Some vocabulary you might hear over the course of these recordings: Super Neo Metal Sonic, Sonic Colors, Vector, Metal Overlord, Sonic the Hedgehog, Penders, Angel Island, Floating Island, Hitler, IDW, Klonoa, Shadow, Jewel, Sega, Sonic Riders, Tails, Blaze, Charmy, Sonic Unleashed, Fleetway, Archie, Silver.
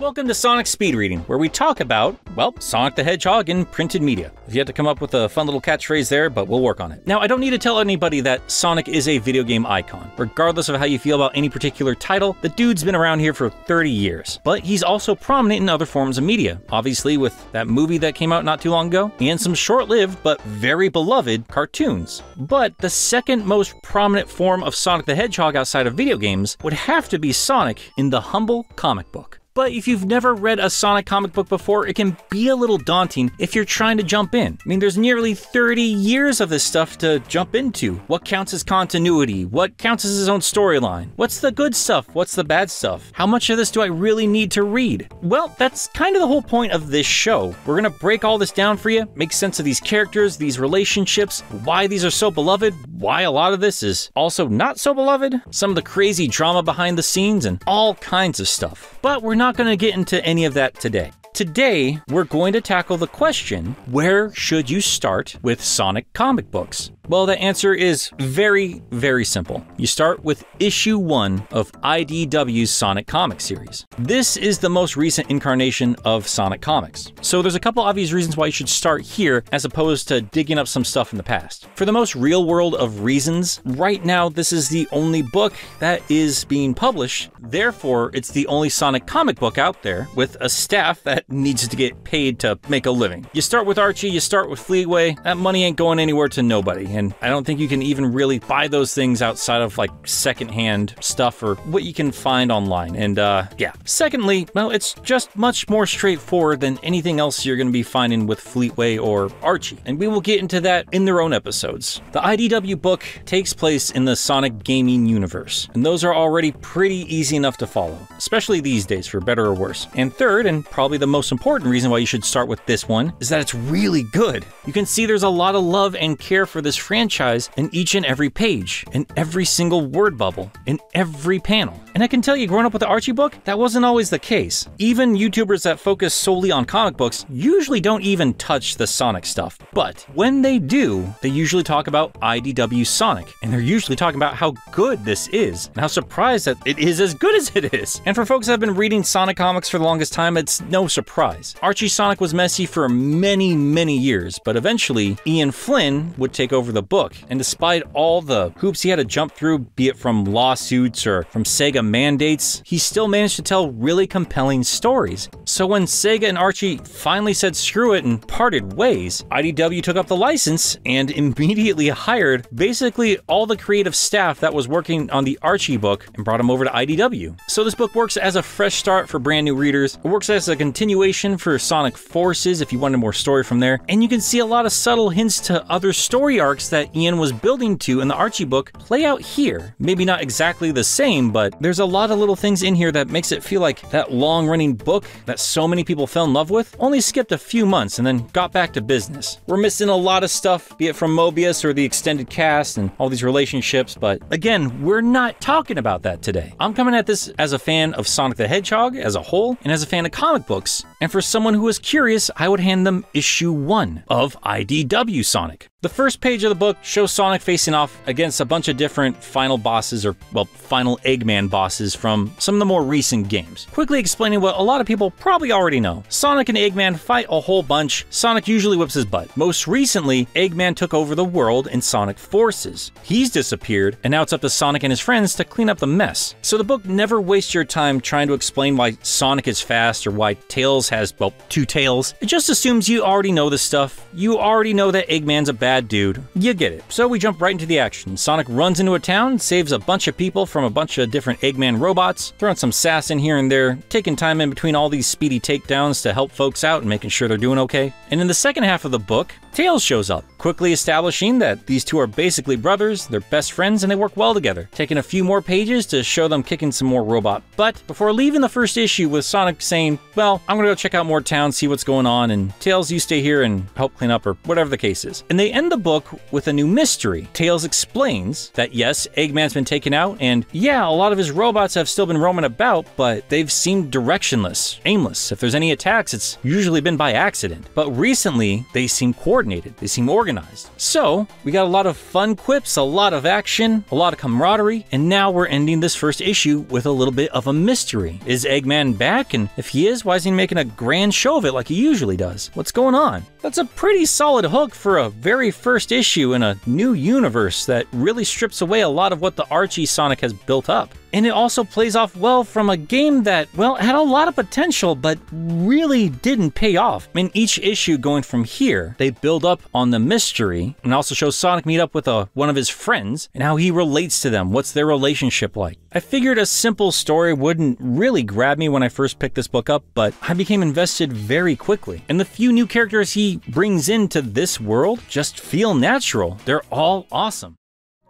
Welcome to Sonic Speed Reading, where we talk about, well, Sonic the Hedgehog in printed media. If you had to come up with a fun little catchphrase there, but we'll work on it. Now, I don't need to tell anybody that Sonic is a video game icon. Regardless of how you feel about any particular title, the dude's been around here for 30 years. But he's also prominent in other forms of media, obviously with that movie that came out not too long ago, and some short-lived but very beloved cartoons. But the second most prominent form of Sonic the Hedgehog outside of video games would have to be Sonic in the humble comic book. But if you've never read a Sonic comic book before, it can be a little daunting if you're trying to jump in. I mean, there's nearly 30 years of this stuff to jump into. What counts as continuity? What counts as his own storyline? What's the good stuff? What's the bad stuff? How much of this do I really need to read? Well, that's kind of the whole point of this show. We're gonna break all this down for you, make sense of these characters, these relationships, why these are so beloved, why a lot of this is also not so beloved, some of the crazy drama behind the scenes, and all kinds of stuff. But we're not going to get into any of that today. Today, we're going to tackle the question, where should you start with Sonic comic books? Well, the answer is very, very simple. You start with issue 1 of IDW's Sonic comic series. This is the most recent incarnation of Sonic comics. So there's a couple obvious reasons why you should start here as opposed to digging up some stuff in the past. For the most real world of reasons, right now this is the only book that is being published. Therefore, it's the only Sonic comic book out there with a staff that needs to get paid to make a living. You start with Archie, you start with Fleetway, that money ain't going anywhere to nobody. And I don't think you can even really buy those things outside of like secondhand stuff or what you can find online. And yeah. Secondly, well, it's just much more straightforward than anything else you're gonna be finding with Fleetway or Archie. And we will get into that in their own episodes. The IDW book takes place in the Sonic gaming universe. And those are already pretty easy enough to follow, especially these days for better or worse. And third, and probably the most important reason why you should start with this one, is that it's really good. You can see there's a lot of love and care for this franchise in each and every page, in every single word bubble, in every panel. And I can tell you, growing up with the Archie book, that wasn't always the case. Even YouTubers that focus solely on comic books usually don't even touch the Sonic stuff. But when they do, they usually talk about IDW Sonic, and they're usually talking about how good this is, and how surprised that it is as good as it is. And for folks that have been reading Sonic comics for the longest time, it's no surprise. Archie Sonic was messy for many, many years, but eventually Ian Flynn would take over the book, and despite all the hoops he had to jump through, be it from lawsuits or from Sega mandates, he still managed to tell really compelling stories. So when Sega and Archie finally said screw it and parted ways, IDW took up the license and immediately hired basically all the creative staff that was working on the Archie book and brought them over to IDW. So this book works as a fresh start for brand new readers. It works as a continuation for Sonic Forces if you wanted more story from there, and you can see a lot of subtle hints to other story arcs that Ian was building to in the Archie book play out here. Maybe not exactly the same, but there's a lot of little things in here that makes it feel like that long-running book that so many people fell in love with only skipped a few months and then got back to business. We're missing a lot of stuff, be it from Mobius or the extended cast and all these relationships, but again, we're not talking about that today. I'm coming at this as a fan of Sonic the Hedgehog as a whole and as a fan of comic books, and for someone who is curious, I would hand them issue 1 of IDW Sonic. The first page of the book shows Sonic facing off against a bunch of different final bosses, or, well, final Eggman bosses from some of the more recent games. Quickly explaining what a lot of people probably already know. Sonic and Eggman fight a whole bunch. Sonic usually whips his butt. Most recently, Eggman took over the world in Sonic Forces. He's disappeared, and now it's up to Sonic and his friends to clean up the mess. So the book never wastes your time trying to explain why Sonic is fast or why Tails has, well, 2 tails. It just assumes you already know this stuff. You already know that Eggman's a bad dude. You get it. So we jump right into the action. Sonic runs into a town, saves a bunch of people from a bunch of different Eggman robots, throwing some sass in here and there, taking time in between all these speedy takedowns to help folks out and making sure they're doing okay. And in the second half of the book, Tails shows up, quickly establishing that these two are basically brothers, they're best friends, and they work well together. Taking a few more pages to show them kicking some more robot butt before leaving the first issue with Sonic saying, well, I'm gonna go check out more towns, see what's going on, and Tails, you stay here and help clean up or whatever the case is. And they end the book with a new mystery. Tails explains that yes, Eggman's been taken out, and yeah, a lot of his robots have still been roaming about, but they've seemed directionless, aimless. If there's any attacks, it's usually been by accident. But recently, they seem coordinated. coordinated, they seem organized. So we got a lot of fun quips, a lot of action, a lot of camaraderie, and now we're ending this first issue with a little bit of a mystery. Is Eggman back? And if he is, why is he making a grand show of it like he usually does? What's going on? That's a pretty solid hook for a very first issue in a new universe that really strips away a lot of what the Archie Sonic has built up. And it also plays off well from a game that, well, had a lot of potential, but really didn't pay off. I mean, each issue going from here, they build up on the mystery and also show Sonic meet up with one of his friends and how he relates to them. What's their relationship like? I figured a simple story wouldn't really grab me when I first picked this book up, but I became invested very quickly. And the few new characters he brings into this world just feel natural. They're all awesome.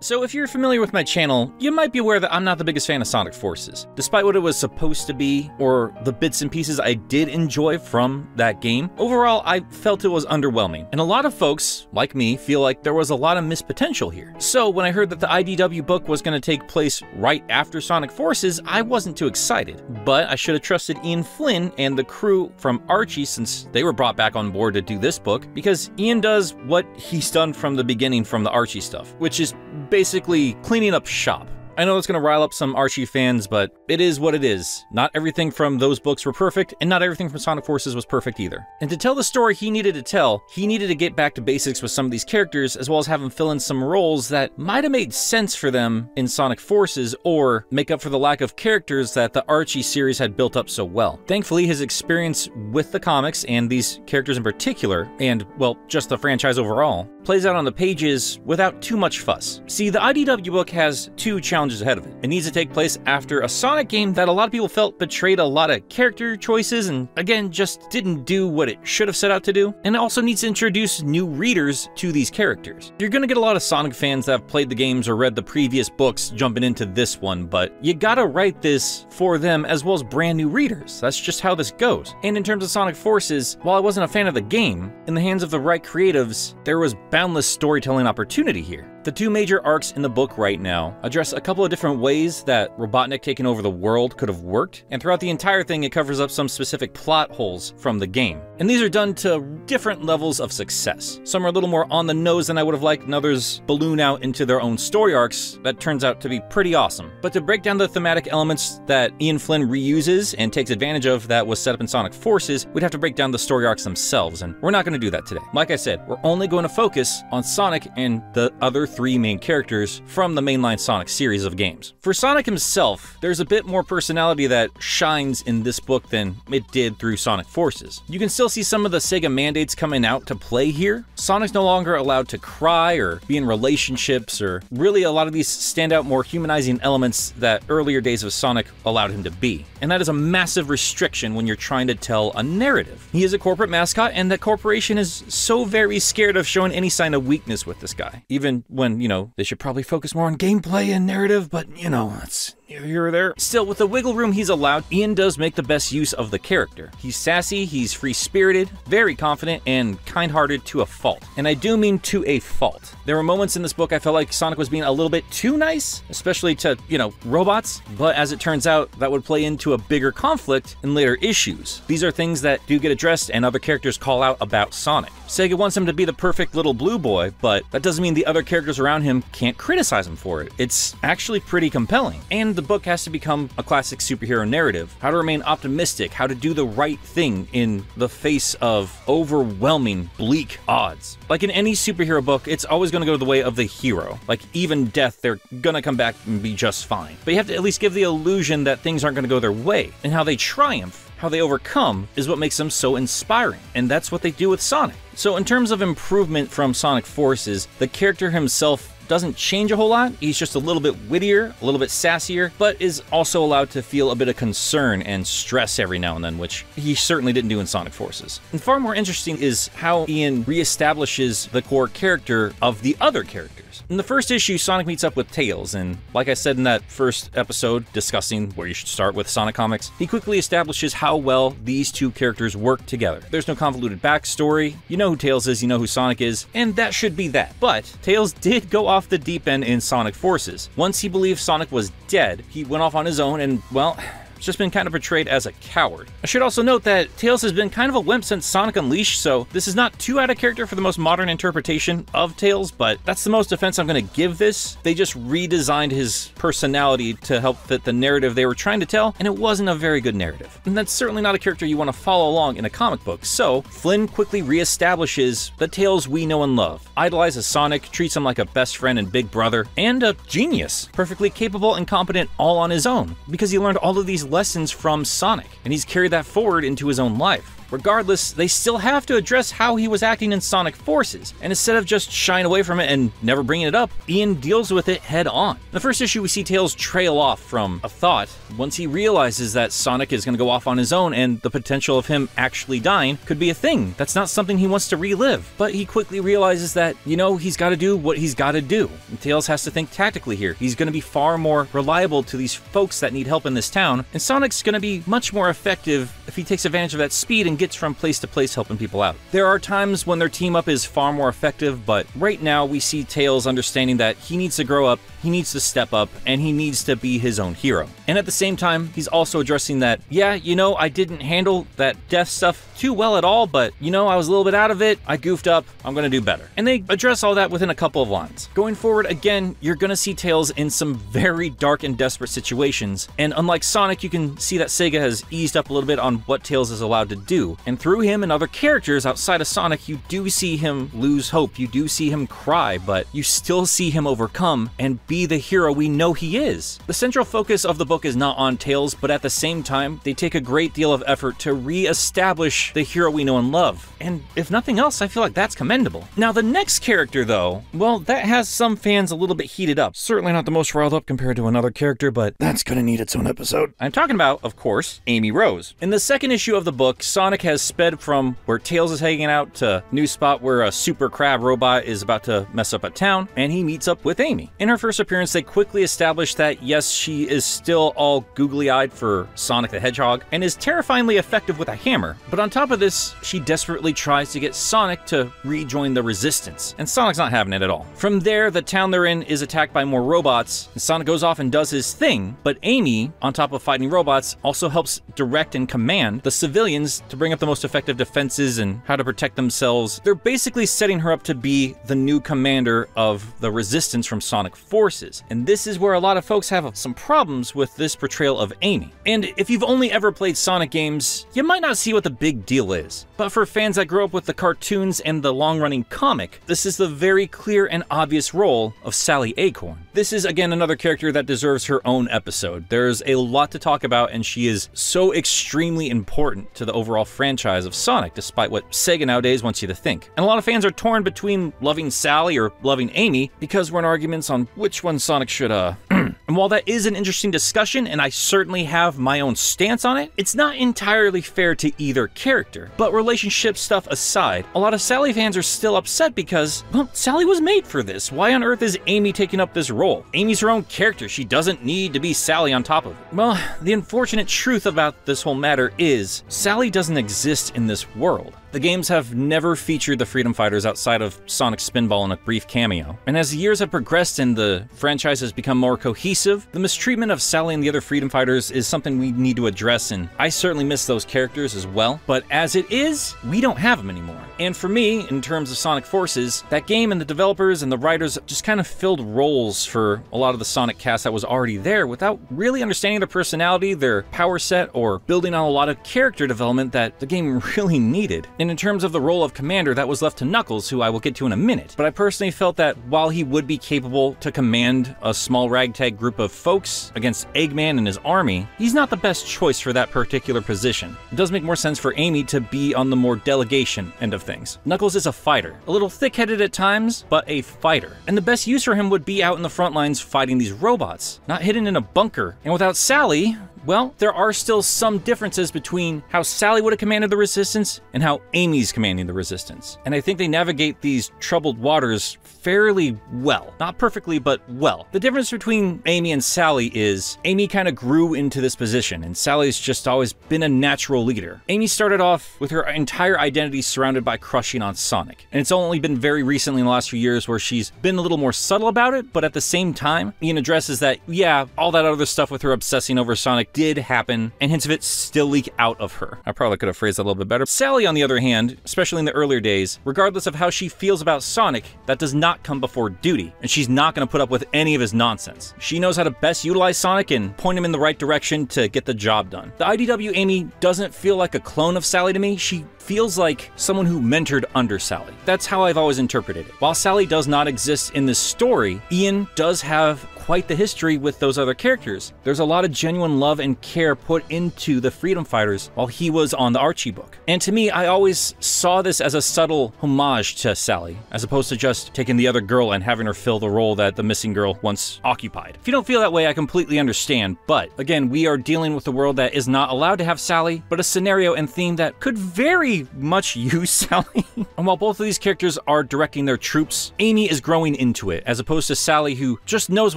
So if you're familiar with my channel, you might be aware that I'm not the biggest fan of Sonic Forces. Despite what it was supposed to be, or the bits and pieces I did enjoy from that game, overall I felt it was underwhelming. And a lot of folks, like me, feel like there was a lot of missed potential here. So when I heard that the IDW book was going to take place right after Sonic Forces, I wasn't too excited. But I should have trusted Ian Flynn and the crew from Archie since they were brought back on board to do this book, because Ian does what he's done from the beginning from the Archie stuff, which is basically cleaning up shop. I know it's going to rile up some Archie fans, but it is what it is. Not everything from those books were perfect, and not everything from Sonic Forces was perfect either. And to tell the story he needed to tell, he needed to get back to basics with some of these characters, as well as have them fill in some roles that might have made sense for them in Sonic Forces, or make up for the lack of characters that the Archie series had built up so well. Thankfully, his experience with the comics, and these characters in particular, and, well, just the franchise overall, plays out on the pages without too much fuss. See, the IDW book has two challenges ahead of it. It needs to take place after a Sonic game that a lot of people felt betrayed a lot of character choices and, again, just didn't do what it should have set out to do. And it also needs to introduce new readers to these characters. You're going to get a lot of Sonic fans that have played the games or read the previous books jumping into this one, but you gotta write this for them as well as brand new readers. That's just how this goes. And in terms of Sonic Forces, while I wasn't a fan of the game, in the hands of the right creatives, there was boundless storytelling opportunity here. The two major arcs in the book right now address a couple of different ways that Robotnik taking over the world could have worked, and throughout the entire thing it covers up some specific plot holes from the game. And these are done to different levels of success. Some are a little more on the nose than I would have liked, and others balloon out into their own story arcs that turns out to be pretty awesome. But to break down the thematic elements that Ian Flynn reuses and takes advantage of that was set up in Sonic Forces, we'd have to break down the story arcs themselves, and we're not going to do that today. Like I said, we're only going to focus on Sonic and the other three main characters from the mainline Sonic series of games. For Sonic himself, there's a bit more personality that shines in this book than it did through Sonic Forces. You can still see some of the Sega mandates coming out to play here. Sonic's no longer allowed to cry or be in relationships, or really a lot of these standout, more humanizing elements that earlier days of Sonic allowed him to be. And that is a massive restriction when you're trying to tell a narrative. He is a corporate mascot, and that corporation is so very scared of showing any sign of weakness with this guy. Even when, you know, they should probably focus more on gameplay and narrative, but, you know, it's here or there. Still, with the wiggle room he's allowed, Ian does make the best use of the character. He's sassy, he's free-spirited, very confident, and kind-hearted to a fault. And I do mean to a fault. There were moments in this book I felt like Sonic was being a little bit too nice, especially to, you know, robots, but as it turns out, that would play into a bigger conflict in later issues. These are things that do get addressed and other characters call out about Sonic. Sega wants him to be the perfect little blue boy, but that doesn't mean the other characters around him can't criticize him for it. It's actually pretty compelling. And the book has to become a classic superhero narrative. How to remain optimistic, how to do the right thing in the face of overwhelming, bleak odds. Like in any superhero book, it's always going to go the way of the hero. Like even death, they're going to come back and be just fine. But you have to at least give the illusion that things aren't going to go their way, and how they triumph, how they overcome, is what makes them so inspiring. And that's what they do with Sonic. So in terms of improvement from Sonic Forces, the character himself doesn't change a whole lot. He's just a little bit wittier, a little bit sassier, but is also allowed to feel a bit of concern and stress every now and then, which he certainly didn't do in Sonic Forces. And far more interesting is how Ian reestablishes the core character of the other characters. In the first issue, Sonic meets up with Tails, and like I said in that first episode discussing where you should start with Sonic comics, he quickly establishes how well these two characters work together. There's no convoluted backstory. You know who Tails is, you know who Sonic is, and that should be that. But Tails did go off the deep end in Sonic Forces. Once he believed Sonic was dead, he went off on his own and, well, It's just been kind of portrayed as a coward. I should also note that Tails has been kind of a wimp since Sonic Unleashed, so this is not too out of character for the most modern interpretation of Tails, but that's the most defense I'm going to give this. They just redesigned his personality to help fit the narrative they were trying to tell, and it wasn't a very good narrative. And that's certainly not a character you want to follow along in a comic book, so Flynn quickly reestablishes the Tails we know and love, idolizes Sonic, treats him like a best friend and big brother, and a genius, perfectly capable and competent all on his own, because he learned all of these lessons from Sonic, and he's carried that forward into his own life. Regardless, they still have to address how he was acting in Sonic Forces, and instead of just shying away from it and never bringing it up, Ian deals with it head on. In the first issue, we see Tails trail off from a thought once he realizes that Sonic is going to go off on his own and the potential of him actually dying could be a thing. That's not something he wants to relive, but he quickly realizes that, you know, he's got to do what he's got to do. And Tails has to think tactically here. He's going to be far more reliable to these folks that need help in this town, and Sonic's going to be much more effective if he takes advantage of that speed and gets from place to place helping people out. There are times when their team up is far more effective, but right now we see Tails understanding that he needs to grow up, he needs to step up, and he needs to be his own hero. And at the same time, he's also addressing that, yeah, you know, I didn't handle that death stuff too well at all, but you know, I was a little bit out of it, I goofed up, I'm gonna do better. And they address all that within a couple of lines. Going forward, again, you're gonna see Tails in some very dark and desperate situations, and unlike Sonic, you can see that Sega has eased up a little bit on what Tails is allowed to do. And through him and other characters outside of Sonic, you do see him lose hope, you do see him cry, but you still see him overcome and be the hero we know he is. The central focus of the book is not on Tails, but at the same time, they take a great deal of effort to re-establish the hero we know and love. And if nothing else, I feel like that's commendable. Now the next character though, well, that has some fans a little bit heated up. Certainly not the most riled up compared to another character, but that's gonna need its own episode. I'm talking about, of course, Amy Rose. In the second issue of the book, Sonic has sped from where Tails is hanging out to a new spot where a super crab robot is about to mess up a town, and he meets up with Amy. In her first appearance, they quickly establish that yes, she is still all googly-eyed for Sonic the Hedgehog and is terrifyingly effective with a hammer, but on top of this, she desperately tries to get Sonic to rejoin the Resistance, and Sonic's not having it at all. From there, the town they're in is attacked by more robots, and Sonic goes off and does his thing, but Amy, on top of fighting robots, also helps direct and command the civilians to bring up the most effective defenses and how to protect themselves. They're basically setting her up to be the new commander of the Resistance from Sonic Forces. And this is where a lot of folks have some problems with this portrayal of Amy. And if you've only ever played Sonic games, you might not see what the big deal is. But for fans that grew up with the cartoons and the long-running comic, this is the very clear and obvious role of Sally Acorn. This is, again, another character that deserves her own episode. There's a lot to talk about, and she is so extremely important to the overall franchise of Sonic, despite what Sega nowadays wants you to think. And a lot of fans are torn between loving Sally or loving Amy because we're in arguments on which one Sonic should, And while that is an interesting discussion, and I certainly have my own stance on it, it's not entirely fair to either character. But relationship stuff aside, a lot of Sally fans are still upset because, well, Sally was made for this. Why on earth is Amy taking up this role? Amy's her own character. She doesn't need to be Sally on top of it. Well, the unfortunate truth about this whole matter is, Sally doesn't exist in this world. The games have never featured the Freedom Fighters outside of Sonic Spinball in a brief cameo. And as the years have progressed and the franchise has become more cohesive, the mistreatment of Sally and the other Freedom Fighters is something we need to address, and I certainly miss those characters as well. But as it is, we don't have them anymore. And for me, in terms of Sonic Forces, that game and the developers and the writers just kind of filled roles for a lot of the Sonic cast that was already there without really understanding their personality, their power set, or building on a lot of character development that the game really needed. And in terms of the role of commander, that was left to Knuckles, who I will get to in a minute. But I personally felt that while he would be capable to command a small ragtag group of folks against Eggman and his army, he's not the best choice for that particular position. It does make more sense for Amy to be on the more delegation end of things. Knuckles is a fighter, a little thick-headed at times, but a fighter. And the best use for him would be out in the front lines fighting these robots, not hidden in a bunker. And without Sally, well, there are still some differences between how Sally would have commanded the Resistance and how Amy's commanding the Resistance. And I think they navigate these troubled waters fairly well. Not perfectly, but well. The difference between Amy and Sally is Amy kind of grew into this position, and Sally's just always been a natural leader. Amy started off with her entire identity surrounded by crushing on Sonic. And it's only been very recently in the last few years where she's been a little more subtle about it, but at the same time, Ian addresses that, yeah, all that other stuff with her obsessing over Sonic it did happen, and hints of it still leak out of her. I probably could have phrased that a little bit better. Sally, on the other hand, especially in the earlier days, regardless of how she feels about Sonic, that does not come before duty, and she's not going to put up with any of his nonsense. She knows how to best utilize Sonic and point him in the right direction to get the job done. The IDW Amy doesn't feel like a clone of Sally to me. She feels like someone who mentored under Sally. That's how I've always interpreted it. While Sally does not exist in this story, Ian does have quite the history with those other characters. There's a lot of genuine love and care put into the Freedom Fighters while he was on the Archie book. And to me, I always saw this as a subtle homage to Sally, as opposed to just taking the other girl and having her fill the role that the missing girl once occupied. If you don't feel that way, I completely understand, but again, we are dealing with a world that is not allowed to have Sally, but a scenario and theme that could very much use Sally. And while both of these characters are directing their troops, Amy is growing into it, as opposed to Sally, who just knows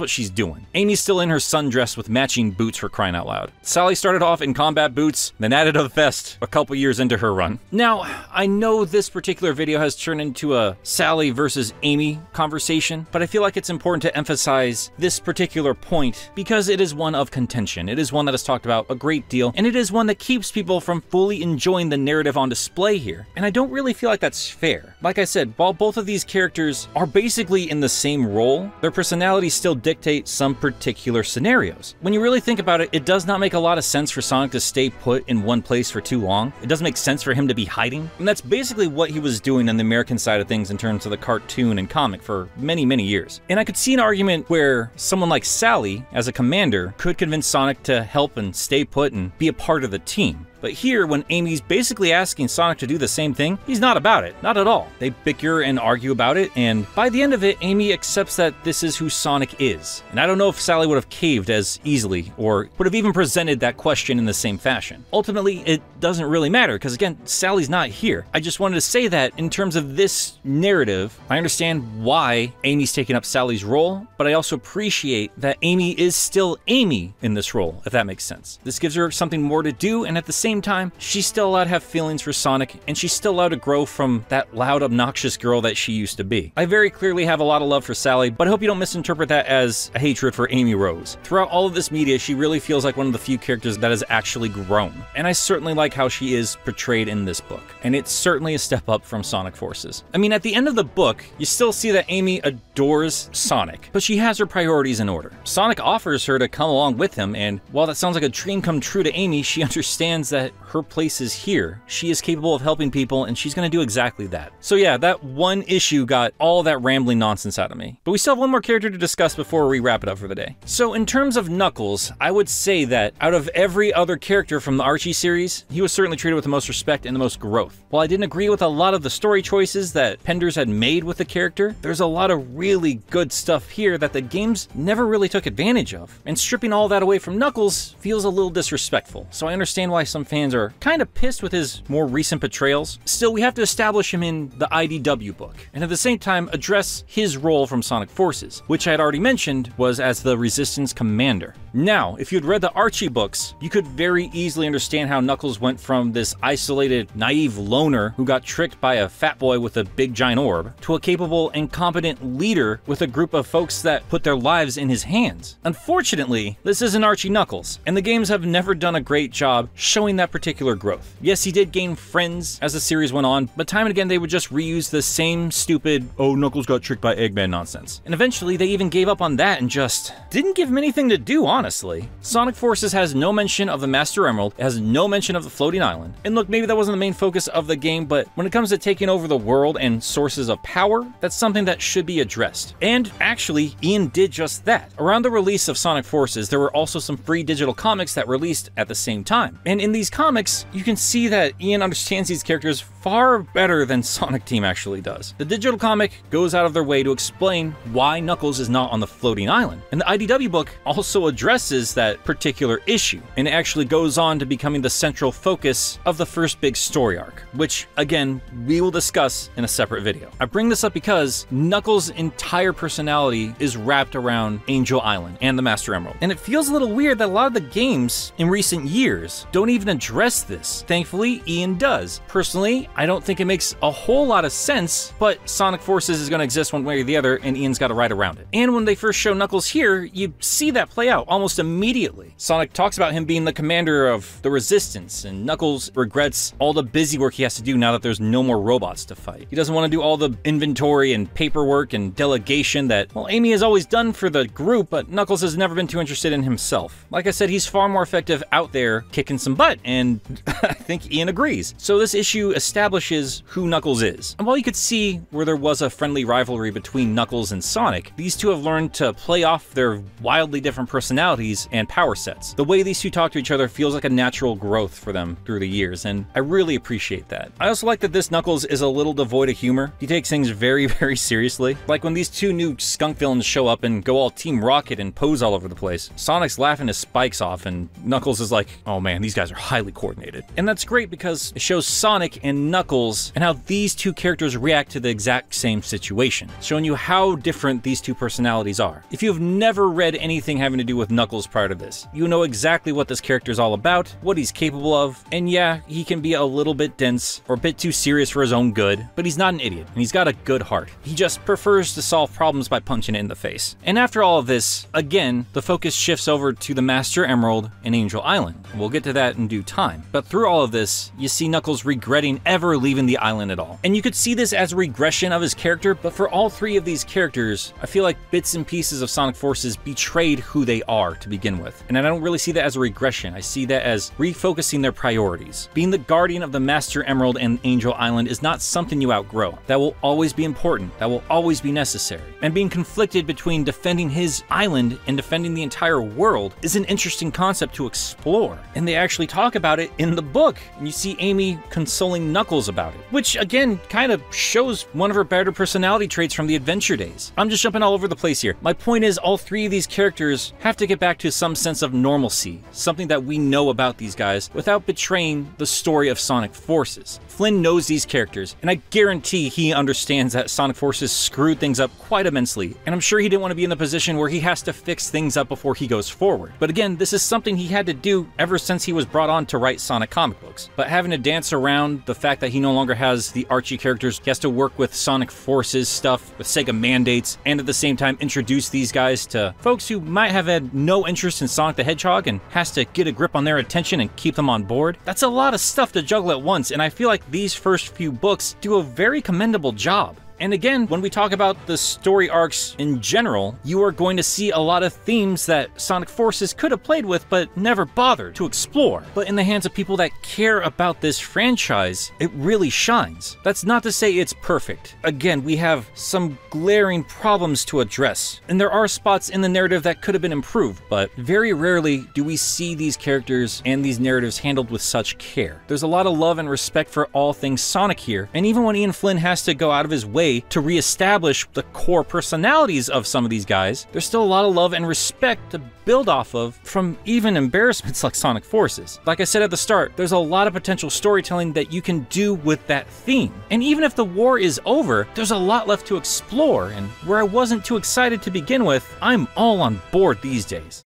what she's doing. Amy's still in her sundress with matching boots, for crying out loud. Sally started off in combat boots, then added a vest a couple years into her run. Now, I know this particular video has turned into a Sally versus Amy conversation, but I feel like it's important to emphasize this particular point because it is one of contention. It is one that is talked about a great deal, and it is one that keeps people from fully enjoying the narrative on display here, and I don't really feel like that's fair. Like I said, while both of these characters are basically in the same role, their personalities still dictate some particular scenarios. When you really think about it, it does not make a lot of sense for Sonic to stay put in one place for too long. It doesn't make sense for him to be hiding. And that's basically what he was doing on the American side of things in terms of the cartoon and comic for many, many years. And I could see an argument where someone like Sally, as a commander, could convince Sonic to help and stay put and be a part of the team. But here, when Amy's basically asking Sonic to do the same thing, he's not about it. Not at all. They bicker and argue about it, and by the end of it, Amy accepts that this is who Sonic is. And I don't know if Sally would have caved as easily, or would have even presented that question in the same fashion. Ultimately, it doesn't really matter, because again, Sally's not here. I just wanted to say that in terms of this narrative, I understand why Amy's taking up Sally's role, but I also appreciate that Amy is still Amy in this role, if that makes sense. This gives her something more to do, and at the same time, she's still allowed to have feelings for Sonic, and she's still allowed to grow from that loud, obnoxious girl that she used to be. I very clearly have a lot of love for Sally, but I hope you don't misinterpret that as a hatred for Amy Rose. Throughout all of this media, she really feels like one of the few characters that has actually grown, and I certainly like how she is portrayed in this book, and it's certainly a step up from Sonic Forces. I mean, at the end of the book, you still see that Amy adores Sonic, but she has her priorities in order. Sonic offers her to come along with him, and while that sounds like a dream come true to Amy, she understands that her place is here. She is capable of helping people, and she's gonna do exactly that. So yeah, that one issue got all that rambling nonsense out of me. But we still have one more character to discuss before we wrap it up for the day. So in terms of Knuckles, I would say that out of every other character from the Archie series, he was certainly treated with the most respect and the most growth. While I didn't agree with a lot of the story choices that Penders had made with the character, there's a lot of really good stuff here that the games never really took advantage of. And stripping all that away from Knuckles feels a little disrespectful. So I understand why some fans are kind of pissed with his more recent portrayals. Still, we have to establish him in the IDW book, and at the same time address his role from Sonic Forces, which I had already mentioned was as the Resistance commander. Now, if you'd read the Archie books, you could very easily understand how Knuckles went from this isolated, naive loner who got tricked by a fat boy with a big giant orb, to a capable and competent leader with a group of folks that put their lives in his hands. Unfortunately, this isn't Archie Knuckles, and the games have never done a great job showing that particular growth. Yes, he did gain friends as the series went on, but time and again they would just reuse the same stupid, oh, Knuckles got tricked by Eggman nonsense. And eventually they even gave up on that and just didn't give him anything to do, honestly. Sonic Forces has no mention of the Master Emerald, it has no mention of the Floating Island. And look, maybe that wasn't the main focus of the game, but when it comes to taking over the world and sources of power, that's something that should be addressed. And actually, Ian did just that. Around the release of Sonic Forces, there were also some free digital comics that released at the same time. And in these comics, you can see that Ian understands these characters far better than Sonic Team actually does. The digital comic goes out of their way to explain why Knuckles is not on the Floating Island, and the IDW book also addresses that particular issue, and it actually goes on to becoming the central focus of the first big story arc, which, again, we will discuss in a separate video. I bring this up because Knuckles' entire personality is wrapped around Angel Island and the Master Emerald, and it feels a little weird that a lot of the games in recent years don't even address this. Thankfully, Ian does. Personally, I don't think it makes a whole lot of sense, but Sonic Forces is going to exist one way or the other, and Ian's got to ride around it. And when they first show Knuckles here, you see that play out almost immediately. Sonic talks about him being the commander of the Resistance, and Knuckles regrets all the busy work he has to do now that there's no more robots to fight. He doesn't want to do all the inventory and paperwork and delegation that, well, Amy has always done for the group, but Knuckles has never been too interested in himself. Like I said, he's far more effective out there kicking some butt, and I think Ian agrees. So this issue establishes who Knuckles is. And while you could see where there was a friendly rivalry between Knuckles and Sonic, these two have learned to play off their wildly different personalities and power sets. The way these two talk to each other feels like a natural growth for them through the years, and I really appreciate that. I also like that this Knuckles is a little devoid of humor. He takes things very, very seriously. Like when these two new skunk villains show up and go all Team Rocket and pose all over the place, Sonic's laughing his spikes off, and Knuckles is like, oh man, these guys are highly coordinated. And that's great because it shows Sonic and Knuckles and how these two characters react to the exact same situation, showing you how different these two personalities are. If you've never read anything having to do with Knuckles prior to this, you know exactly what this character's all about, what he's capable of, and yeah, he can be a little bit dense or a bit too serious for his own good, but he's not an idiot, and he's got a good heart. He just prefers to solve problems by punching it in the face. And after all of this, again, the focus shifts over to the Master Emerald and Angel Island. We'll get to that in due time. But through all of this, you see Knuckles regretting ever leaving the island at all. And you could see this as a regression of his character, but for all three of these characters, I feel like bits and pieces of Sonic Forces betrayed who they are to begin with. And I don't really see that as a regression. I see that as refocusing their priorities. Being the guardian of the Master Emerald and Angel Island is not something you outgrow. That will always be important. That will always be necessary. And being conflicted between defending his island and defending the entire world is an interesting concept to explore. And they actually talk about it in the book. And you see Amy consoling Knuckles about it, which again kind of shows one of her better personality traits from the adventure days. I'm just jumping all over the place here. My point is all three of these characters have to get back to some sense of normalcy, something that we know about these guys without betraying the story of Sonic Forces. Flynn knows these characters, and I guarantee he understands that Sonic Forces screwed things up quite immensely, and I'm sure he didn't want to be in the position where he has to fix things up before he goes forward. But again, this is something he had to do ever since he was brought on to write Sonic comic books. But having to dance around the fact that he no longer has the Archie characters, he has to work with Sonic Forces stuff, with Sega mandates, and at the same time introduce these guys to folks who might have had no interest in Sonic the Hedgehog and has to get a grip on their attention and keep them on board. That's a lot of stuff to juggle at once, and I feel like these first few books do a very commendable job. And again, when we talk about the story arcs in general, you are going to see a lot of themes that Sonic Forces could have played with but never bothered to explore. But in the hands of people that care about this franchise, it really shines. That's not to say it's perfect. Again, we have some glaring problems to address, and there are spots in the narrative that could have been improved, but very rarely do we see these characters and these narratives handled with such care. There's a lot of love and respect for all things Sonic here, and even when Ian Flynn has to go out of his way to reestablish the core personalities of some of these guys, there's still a lot of love and respect to build off of from even embarrassments like Sonic Forces. Like I said at the start, there's a lot of potential storytelling that you can do with that theme. And even if the war is over, there's a lot left to explore, and where I wasn't too excited to begin with, I'm all on board these days.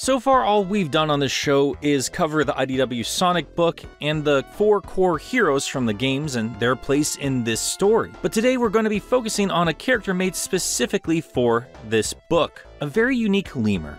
So far, all we've done on this show is cover the IDW Sonic book and the four core heroes from the games and their place in this story. But today we're going to be focusing on a character made specifically for this book, a very unique lemur.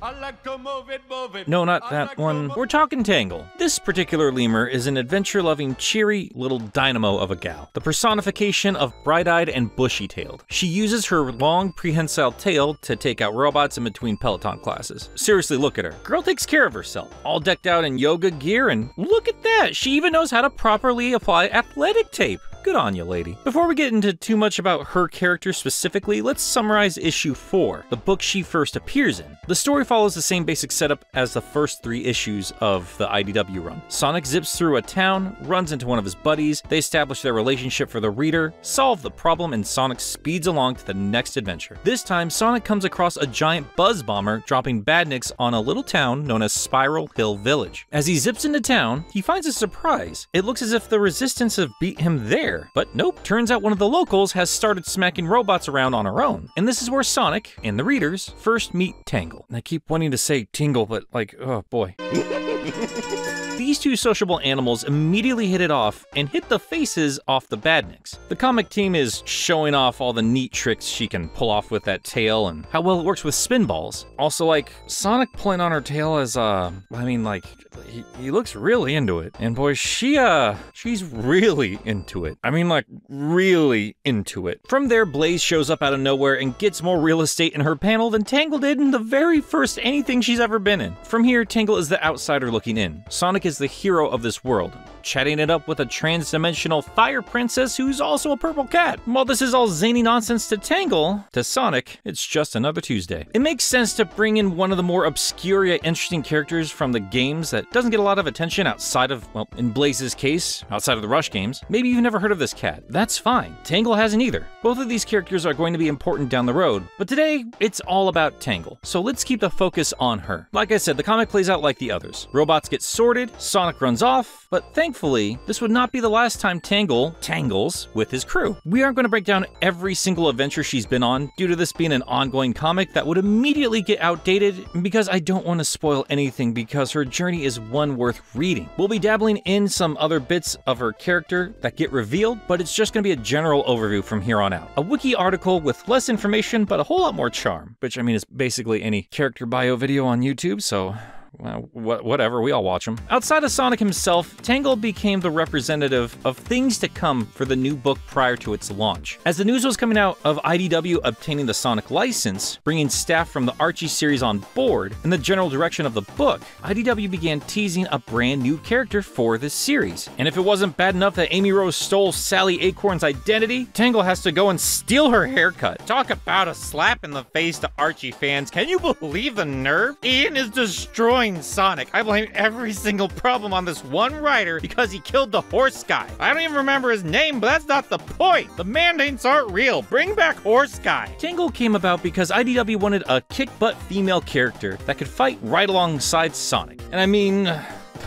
I like to move it. No, not that one. We're talking Tangle. This particular lemur is an adventure-loving, cheery little dynamo of a gal, the personification of bright-eyed and bushy-tailed. She uses her long, prehensile tail to take out robots in between Peloton classes. Seriously, look at her. Girl takes care of herself, all decked out in yoga gear, and look at that! She even knows how to properly apply athletic tape. Good on you, lady. Before we get into too much about her character specifically, let's summarize issue 4, the book she first appears in. The story follows the same basic setup as the first three issues of the IDW run. Sonic zips through a town, runs into one of his buddies, they establish their relationship for the reader, solve the problem, and Sonic speeds along to the next adventure. This time, Sonic comes across a giant buzz bomber dropping Badniks on a little town known as Spiral Hill Village. As he zips into town, he finds a surprise. It looks as if the Resistance have beat him there. But nope, turns out one of the locals has started smacking robots around on her own. And this is where Sonic, and the readers, first meet Tangle. And I keep wanting to say Tingle, but like, oh boy. these two sociable animals immediately hit it off and hit the faces off the Badniks. The comic team is showing off all the neat tricks she can pull off with that tail and how well it works with spin balls. Also, like, Sonic pulling on her tail is, I mean, like, he looks really into it. And boy, she's really into it. I mean, like, really into it. From there, Blaze shows up out of nowhere and gets more real estate in her panel than Tangle did in the very first anything she's ever been in. From here, Tangle is the outsider looking in. Sonic is the hero of this world, chatting it up with a trans-dimensional fire princess who's also a purple cat. While this is all zany nonsense to Tangle, to Sonic, it's just another Tuesday. It makes sense to bring in one of the more obscure yet interesting characters from the games that doesn't get a lot of attention outside of, well, in Blaze's case, outside of the Rush games. Maybe you've never heard of this cat. That's fine. Tangle hasn't either. Both of these characters are going to be important down the road, but today, it's all about Tangle. So let's keep the focus on her. Like I said, the comic plays out like the others. Robots get sorted, Sonic runs off, but thankfully, this would not be the last time Tangle tangles with his crew. We aren't going to break down every single adventure she's been on due to this being an ongoing comic that would immediately get outdated, because I don't want to spoil anything because her journey is one worth reading. We'll be dabbling in some other bits of her character that get revealed, but it's just going to be a general overview from here on out. A wiki article with less information, but a whole lot more charm, which, I mean, is basically any character bio video on YouTube, so... well, whatever, we all watch them. Outside of Sonic himself, Tangle became the representative of things to come for the new book prior to its launch. As the news was coming out of IDW obtaining the Sonic license, bringing staff from the Archie series on board, and the general direction of the book, IDW began teasing a brand new character for this series. And if it wasn't bad enough that Amy Rose stole Sally Acorn's identity, Tangle has to go and steal her haircut. Talk about a slap in the face to Archie fans. Can you believe the nerve? Ian is destroying Sonic. I blame every single problem on this one writer because he killed the horse guy. I don't even remember his name, but that's not the point. The mandates aren't real. Bring back horse guy. Tangle came about because IDW wanted a kick-butt female character that could fight right alongside Sonic. And I mean...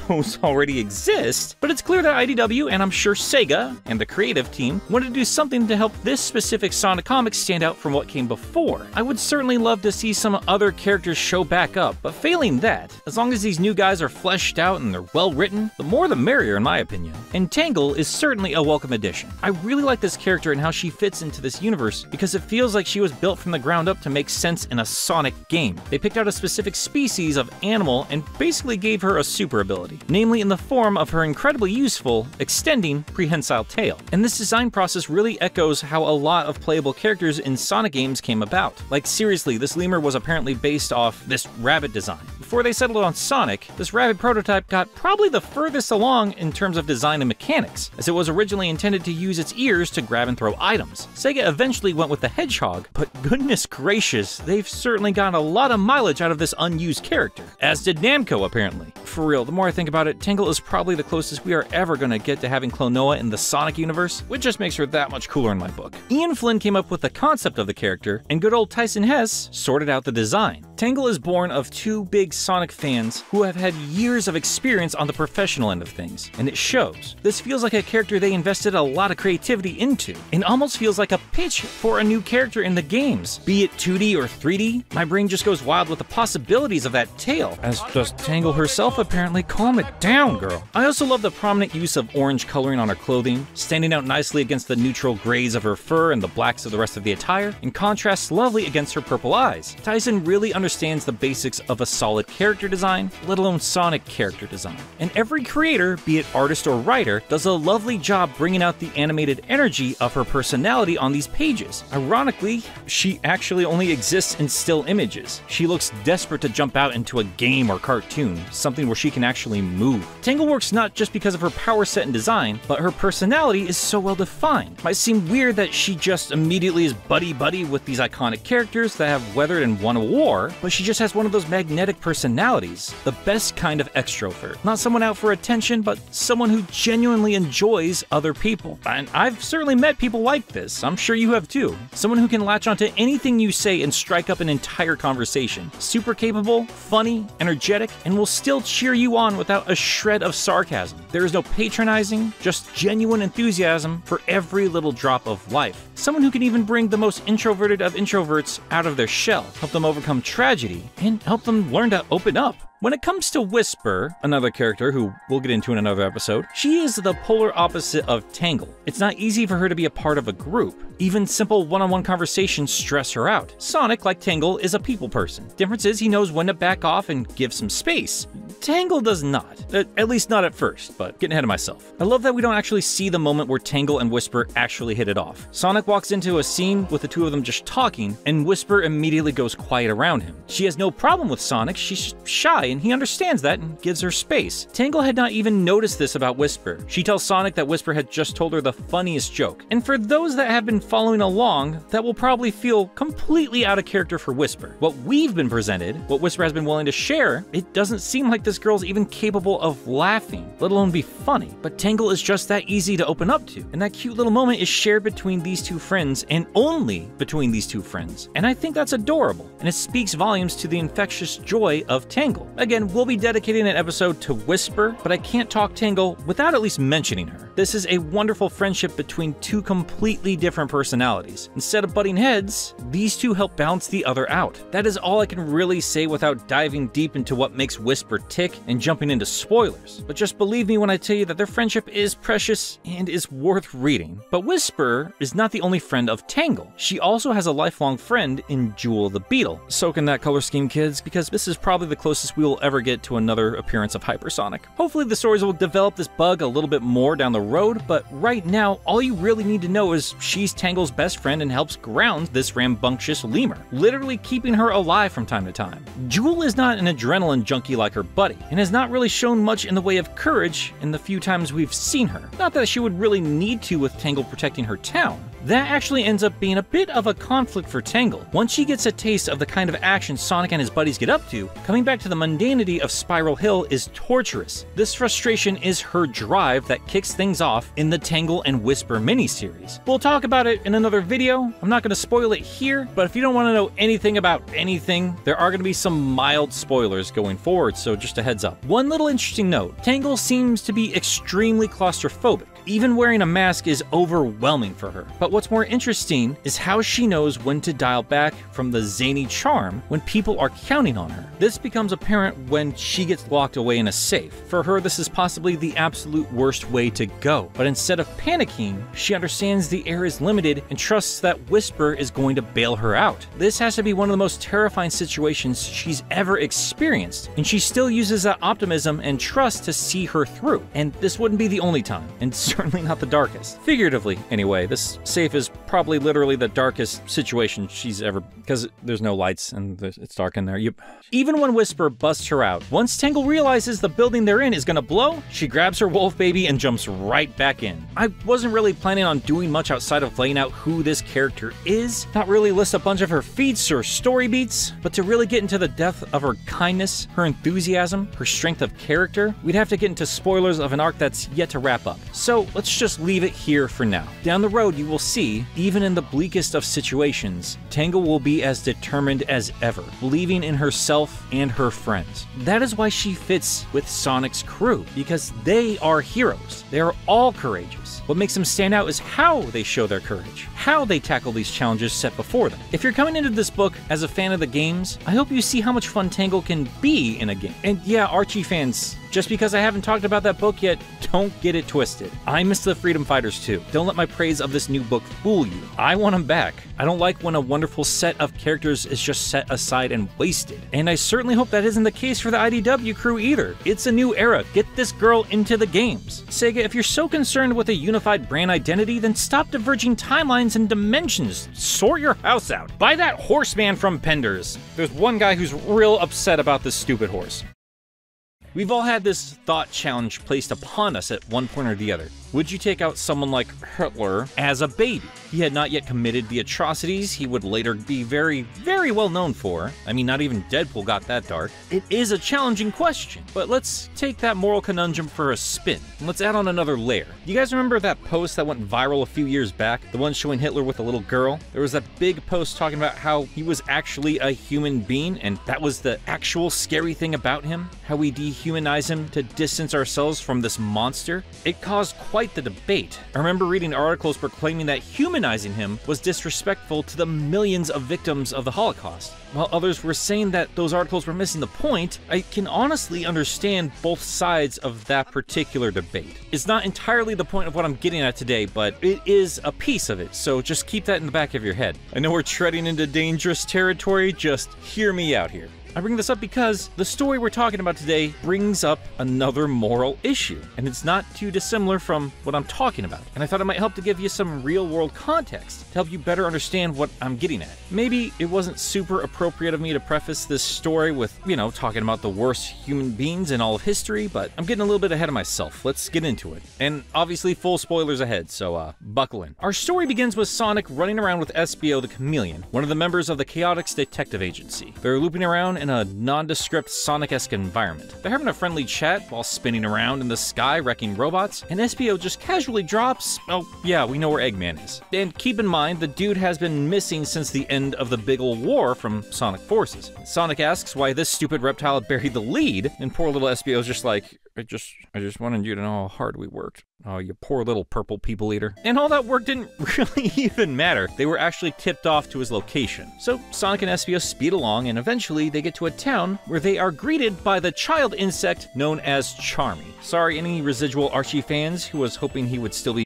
those already exist, but it's clear that IDW, and I'm sure Sega, and the creative team, wanted to do something to help this specific Sonic comic stand out from what came before. I would certainly love to see some other characters show back up, but failing that, as long as these new guys are fleshed out and they're well written, the more the merrier in my opinion. And Tangle is certainly a welcome addition. I really like this character and how she fits into this universe because it feels like she was built from the ground up to make sense in a Sonic game. They picked out a specific species of animal and basically gave her a super ability. Namely in the form of her incredibly useful, extending, prehensile tail. And this design process really echoes how a lot of playable characters in Sonic games came about. Like seriously, this lemur was apparently based off this rabbit design. Before they settled on Sonic, this rabbit prototype got probably the furthest along in terms of design and mechanics, as it was originally intended to use its ears to grab and throw items. Sega eventually went with the hedgehog, but goodness gracious, they've certainly gotten a lot of mileage out of this unused character, as did Namco apparently. For real, the more I think about it, Tangle is probably the closest we are ever going to get to having Klonoa in the Sonic universe, which just makes her that much cooler in my book. Ian Flynn came up with the concept of the character, and good old Tyson Hess sorted out the design. Tangle is born of two big Sonic fans who have had years of experience on the professional end of things, and it shows. This feels like a character they invested a lot of creativity into, and almost feels like a pitch for a new character in the games, be it 2D or 3D. My brain just goes wild with the possibilities of that tail, as does Tangle herself apparently. Calm it down, girl. I also love the prominent use of orange coloring on her clothing, standing out nicely against the neutral grays of her fur and the blacks of the rest of the attire, and contrasts lovely against her purple eyes. Tyson really understands the basics of a solid character design, let alone Sonic character design. And every creator, be it artist or writer, does a lovely job bringing out the animated energy of her personality on these pages. Ironically, she actually only exists in still images. She looks desperate to jump out into a game or cartoon, something where she can actually move. Tangle works not just because of her power set and design, but her personality is so well defined. It might seem weird that she just immediately is buddy-buddy with these iconic characters that have weathered and won a war, but she just has one of those magnetic personalities, the best kind of extrovert. Not someone out for attention, but someone who genuinely enjoys other people. And I've certainly met people like this, I'm sure you have too. Someone who can latch onto anything you say and strike up an entire conversation. Super capable, funny, energetic, and will still cheer you on without a shred of sarcasm. There is no patronizing, just genuine enthusiasm for every little drop of life. Someone who can even bring the most introverted of introverts out of their shell, help them overcome tragedy, and help them learn to open up. When it comes to Whisper, another character who we'll get into in another episode, she is the polar opposite of Tangle. It's not easy for her to be a part of a group. Even simple one-on-one conversations stress her out. Sonic, like Tangle, is a people person. Difference is he knows when to back off and give some space. Tangle does not. At least not at first, but getting ahead of myself. I love that we don't actually see the moment where Tangle and Whisper actually hit it off. Sonic walks into a scene with the two of them just talking, and Whisper immediately goes quiet around him. She has no problem with Sonic, she's shy, and he understands that and gives her space. Tangle had not even noticed this about Whisper. She tells Sonic that Whisper had just told her the funniest joke. And for those that have been following along, that will probably feel completely out of character for Whisper. What we've been presented, what Whisper has been willing to share, it doesn't seem like this girl's even capable of laughing, let alone be funny. But Tangle is just that easy to open up to, and that cute little moment is shared between these two friends, and only between these two friends. And I think that's adorable, and it speaks volumes to the infectious joy of Tangle. Again, we'll be dedicating an episode to Whisper, but I can't talk Tangle without at least mentioning her. This is a wonderful friendship between two completely different personalities. Instead of butting heads, these two help balance the other out. That is all I can really say without diving deep into what makes Whisper tick and jumping into spoilers. But just believe me when I tell you that their friendship is precious and is worth reading. But Whisper is not the only friend of Tangle. She also has a lifelong friend in Jewel the Beetle. Soak in that color scheme, kids, because this is probably the closest we will ever get to another appearance of Hypersonic. Hopefully the stories will develop this bug a little bit more down the road, but right now, all you really need to know is she's Tangle's best friend and helps ground this rambunctious lemur, literally keeping her alive from time to time. Jewel is not an adrenaline junkie like her buddy, and has not really shown much in the way of courage in the few times we've seen her. Not that she would really need to with Tangle protecting her town. That actually ends up being a bit of a conflict for Tangle. Once she gets a taste of the kind of action Sonic and his buddies get up to, coming back to the mundanity of Spiral Hill is torturous. This frustration is her drive that kicks things off in the Tangle and Whisper miniseries. We'll talk about it in another video. I'm not going to spoil it here, but if you don't want to know anything about anything, there are going to be some mild spoilers going forward, so just a heads up. One little interesting note, Tangle seems to be extremely claustrophobic. Even wearing a mask is overwhelming for her. But what's more interesting is how she knows when to dial back from the zany charm when people are counting on her. This becomes apparent when she gets locked away in a safe. For her, this is possibly the absolute worst way to go. But instead of panicking, she understands the air is limited and trusts that Whisper is going to bail her out. This has to be one of the most terrifying situations she's ever experienced, and she still uses that optimism and trust to see her through. And this wouldn't be the only time, and certainly not the darkest. Figuratively, anyway, this safe is probably literally the darkest situation she's ever, because there's no lights and it's dark in there. Even when Whisper busts her out, once Tangle realizes the building they're in is gonna blow, she grabs her wolf baby and jumps right back in. I wasn't really planning on doing much outside of laying out who this character is, not really list a bunch of her feats or story beats, but to really get into the depth of her kindness, her enthusiasm, her strength of character, we'd have to get into spoilers of an arc that's yet to wrap up. So let's just leave it here for now. Down the road, you will see, even in the bleakest of situations, Tangle will be as determined as ever, believing in herself and her friends. That is why she fits with Sonic's crew, because they are heroes. They are all courageous. What makes them stand out is how they show their courage, how they tackle these challenges set before them. If you're coming into this book as a fan of the games, I hope you see how much fun Tangle can be in a game. And yeah, Archie fans, just because I haven't talked about that book yet, don't get it twisted. I miss the Freedom Fighters too. Don't let my praise of this new book fool you. I want them back. I don't like when a wonderful set of characters is just set aside and wasted. And I certainly hope that isn't the case for the IDW crew either. It's a new era. Get this girl into the games. Sega, if you're so concerned with a unified brand identity, then stop diverging timelines and dimensions. Sort your house out. Buy that horseman from Penders. There's one guy who's real upset about this stupid horse. We've all had this thought challenge placed upon us at one point or the other. Would you take out someone like Hitler as a baby? He had not yet committed the atrocities he would later be very, very well known for. I mean, not even Deadpool got that dark. It is a challenging question, but let's take that moral conundrum for a spin. And let's add on another layer. You guys remember that post that went viral a few years back? The one showing Hitler with a little girl? There was that big post talking about how he was actually a human being, and that was the actual scary thing about him, how he dehumanized humanize him to distance ourselves from this monster? It caused quite the debate. I remember reading articles proclaiming that humanizing him was disrespectful to the millions of victims of the Holocaust. While others were saying that those articles were missing the point, I can honestly understand both sides of that particular debate. It's not entirely the point of what I'm getting at today, but it is a piece of it, so just keep that in the back of your head. I know we're treading into dangerous territory, just hear me out here. I bring this up because the story we're talking about today brings up another moral issue, and it's not too dissimilar from what I'm talking about, and I thought it might help to give you some real-world context to help you better understand what I'm getting at. Maybe it wasn't super appropriate of me to preface this story with, you know, talking about the worst human beings in all of history, but I'm getting a little bit ahead of myself. Let's get into it. And obviously full spoilers ahead, so buckle in. Our story begins with Sonic running around with Espio the Chameleon, one of the members of the Chaotix Detective Agency. They're looping around in a nondescript Sonic-esque environment. They're having a friendly chat while spinning around in the sky wrecking robots, and Espio just casually drops, oh yeah, we know where Eggman is. And keep in mind, the dude has been missing since the end of the big ol' war from Sonic Forces. Sonic asks why this stupid reptile buried the lead, and poor little Espio's just like, I just wanted you to know how hard we worked. Oh, you poor little purple people eater. And all that work didn't really even matter. They were actually tipped off to his location. So Sonic and Espio speed along, and eventually they get to a town where they are greeted by the child insect known as Charmy. Sorry, any residual Archie fans who was hoping he would still be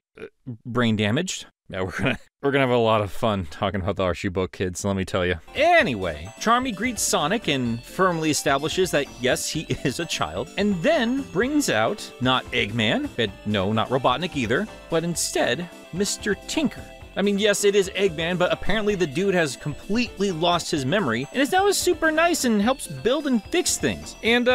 brain damaged. Yeah, we're gonna have a lot of fun talking about the Archie book, kids, let me tell you. Anyway, Charmy greets Sonic and firmly establishes that, yes, he is a child, and then brings out not Eggman, but no, not Robotnik either, but instead, Mr. Tinker. I mean, yes, it is Eggman, but apparently the dude has completely lost his memory and is now super nice and helps build and fix things. And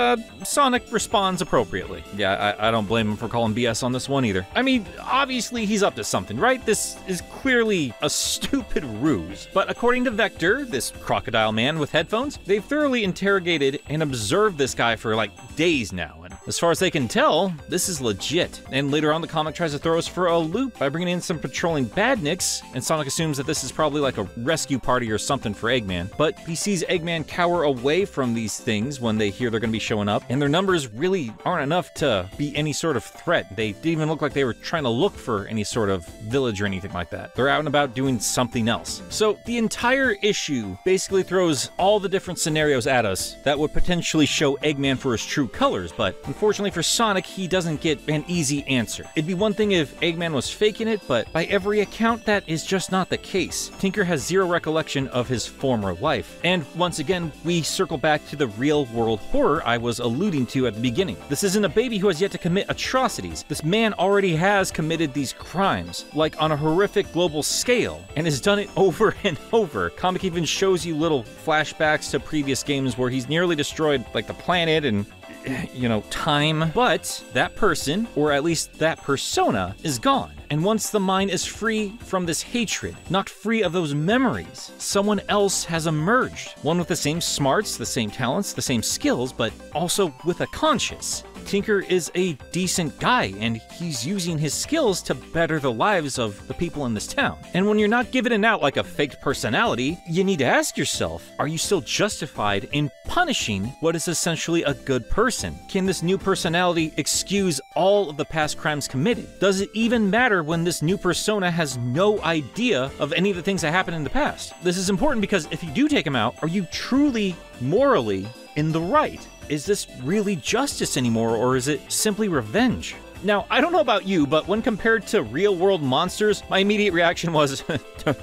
Sonic responds appropriately. Yeah, I don't blame him for calling BS on this one either. I mean, obviously he's up to something, right? This is clearly a stupid ruse. But according to Vector, this crocodile man with headphones, they've thoroughly interrogated and observed this guy for like days now. And as far as they can tell, this is legit. And later on, the comic tries to throw us for a loop by bringing in some patrolling Badniks, and Sonic assumes that this is probably like a rescue party or something for Eggman, but he sees Eggman cower away from these things when they hear they're gonna be showing up, and their numbers really aren't enough to be any sort of threat. They didn't even look like they were trying to look for any sort of village or anything like that. They're out and about doing something else. So the entire issue basically throws all the different scenarios at us that would potentially show Eggman for his true colors, but unfortunately for Sonic, he doesn't get an easy answer. It'd be one thing if Eggman was faking it, but by every account, that is just not the case. Tinker has zero recollection of his former life. And once again, we circle back to the real-world horror I was alluding to at the beginning. This isn't a baby who has yet to commit atrocities. This man already has committed these crimes, like on a horrific global scale, and has done it over and over. Comic even shows you little flashbacks to previous games where he's nearly destroyed, like, the planet and, you know, time. But that person, or at least that persona, is gone. And once the mind is free from this hatred, not free of those memories, someone else has emerged. One with the same smarts, the same talents, the same skills, but also with a conscience. Tinker is a decent guy, and he's using his skills to better the lives of the people in this town. And when you're not giving it out like a faked personality, you need to ask yourself, are you still justified in punishing what is essentially a good person? Can this new personality excuse all of the past crimes committed? Does it even matter when this new persona has no idea of any of the things that happened in the past? This is important because if you do take him out, are you truly, morally in the right? Is this really justice anymore, or is it simply revenge? Now, I don't know about you, but when compared to real-world monsters, my immediate reaction was,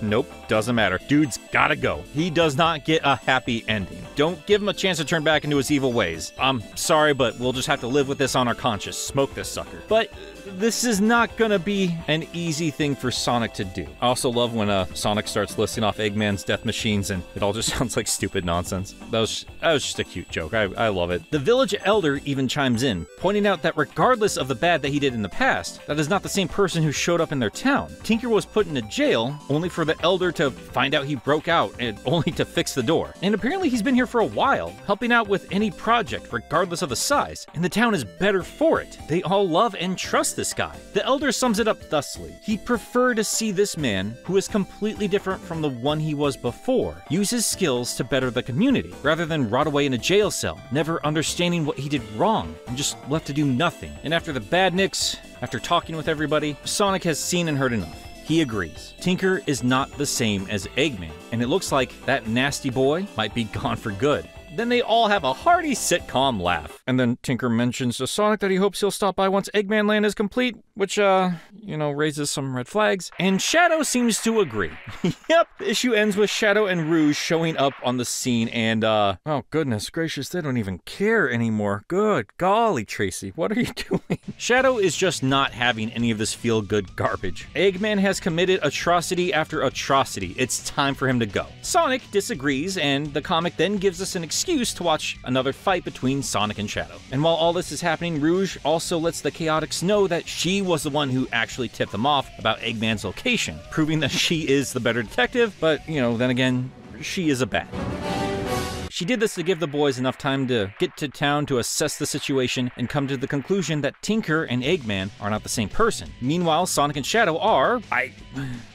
nope, doesn't matter. Dude's gotta go. He does not get a happy ending. Don't give him a chance to turn back into his evil ways. I'm sorry, but we'll just have to live with this on our conscience. Smoke this sucker. But this is not gonna be an easy thing for Sonic to do. I also love when Sonic starts listing off Eggman's death machines, and it all just sounds like stupid nonsense. That was just a cute joke. I love it. The village elder even chimes in, pointing out that regardless of the bad that he did in the past, that is not the same person who showed up in their town. Tinker was put into jail only for the elder to find out he broke out and only to fix the door. And apparently he's been here for a while, helping out with any project regardless of the size, and the town is better for it. They all love and trust miss this guy. The Elder sums it up thusly. He'd prefer to see this man, who is completely different from the one he was before, use his skills to better the community, rather than rot away in a jail cell, never understanding what he did wrong, and just left to do nothing. And after the Badniks, after talking with everybody, Sonic has seen and heard enough. He agrees. Tinker is not the same as Eggman, and it looks like that nasty boy might be gone for good. Then they all have a hearty sitcom laugh. And then Tinker mentions to Sonic that he hopes he'll stop by once Eggman Land is complete, which, you know, raises some red flags. And Shadow seems to agree. Yep, the issue ends with Shadow and Rouge showing up on the scene and, oh, goodness gracious, they don't even care anymore. Good golly, Tracy, what are you doing? Shadow is just not having any of this feel-good garbage. Eggman has committed atrocity after atrocity. It's time for him to go. Sonic disagrees, and the comic then gives us an excuse to watch another fight between Sonic and Shadow. And while all this is happening, Rouge also lets the Chaotix know that she was the one who actually tipped them off about Eggman's location, proving that she is the better detective, but, you know, then again, she is a bat. She did this to give the boys enough time to get to town to assess the situation and come to the conclusion that Tinker and Eggman are not the same person. Meanwhile, Sonic and Shadow are...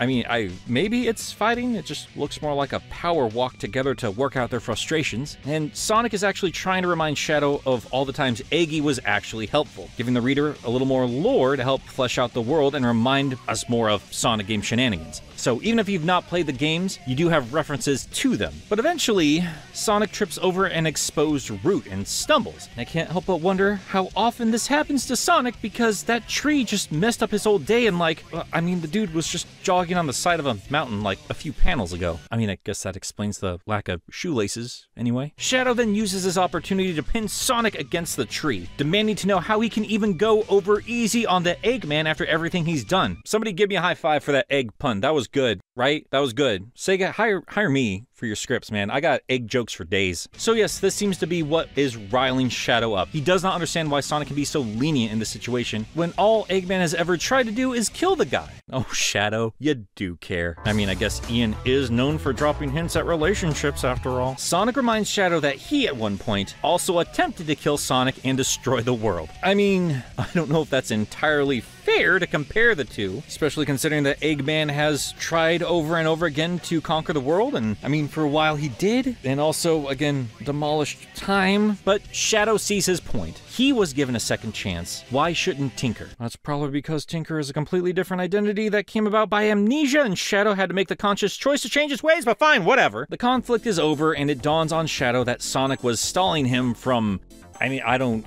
I mean, maybe it's fighting, it just looks more like a power walk together to work out their frustrations. And Sonic is actually trying to remind Shadow of all the times Eggie was actually helpful, giving the reader a little more lore to help flesh out the world and remind us more of Sonic game shenanigans. So even if you've not played the games, you do have references to them. But eventually, Sonic trips over an exposed root and stumbles. And I can't help but wonder how often this happens to Sonic, because that tree just messed up his whole day, and like, I mean, the dude was just jogging on the side of a mountain like a few panels ago. I mean, I guess that explains the lack of shoelaces anyway. Shadow then uses this opportunity to pin Sonic against the tree, demanding to know how he can even go over easy on the Eggman after everything he's done. Somebody give me a high five for that egg pun. That was good, right? That was good. Sega, hire me for your scripts, man. I got egg jokes for days. So yes, this seems to be what is riling Shadow up. He does not understand why Sonic can be so lenient in this situation when all Eggman has ever tried to do is kill the guy. Oh, Shadow, you do care. I mean, I guess Ian is known for dropping hints at relationships after all. Sonic reminds Shadow that he, at one point, also attempted to kill Sonic and destroy the world. I mean, I don't know if that's entirely fair to compare the two, especially considering that Eggman has tried over and over again to conquer the world, and I mean, for a while he did, and also, again, demolished time. But Shadow sees his point. He was given a second chance. Why shouldn't Tinker? That's probably because Tinker is a completely different identity that came about by amnesia, and Shadow had to make the conscious choice to change his ways, but fine, whatever. The conflict is over, and it dawns on Shadow that Sonic was stalling him from, I mean, I don't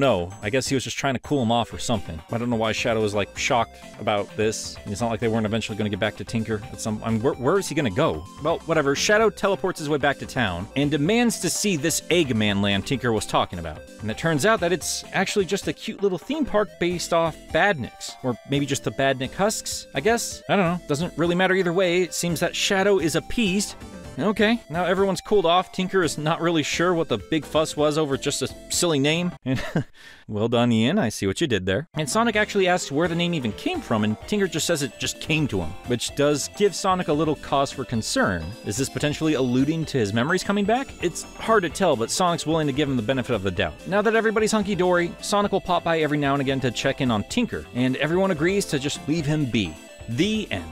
know. I guess he was just trying to cool him off or something. I don't know why Shadow was like shocked about this. And it's not like they weren't eventually going to get back to Tinker. But where is he going to go? Well, whatever. Shadow teleports his way back to town and demands to see this Eggman Land Tinker was talking about. And it turns out that it's actually just a cute little theme park based off Badniks, or maybe just the Badnik husks, I guess. I don't know. Doesn't really matter either way. It seems that Shadow is appeased. Okay, now everyone's cooled off. Tinker is not really sure what the big fuss was over just a silly name. And well done, Ian, I see what you did there. And Sonic actually asks where the name even came from, and Tinker just says it just came to him, which does give Sonic a little cause for concern. Is this potentially alluding to his memories coming back? It's hard to tell, but Sonic's willing to give him the benefit of the doubt. Now that everybody's hunky-dory, Sonic will pop by every now and again to check in on Tinker, and everyone agrees to just leave him be. The end.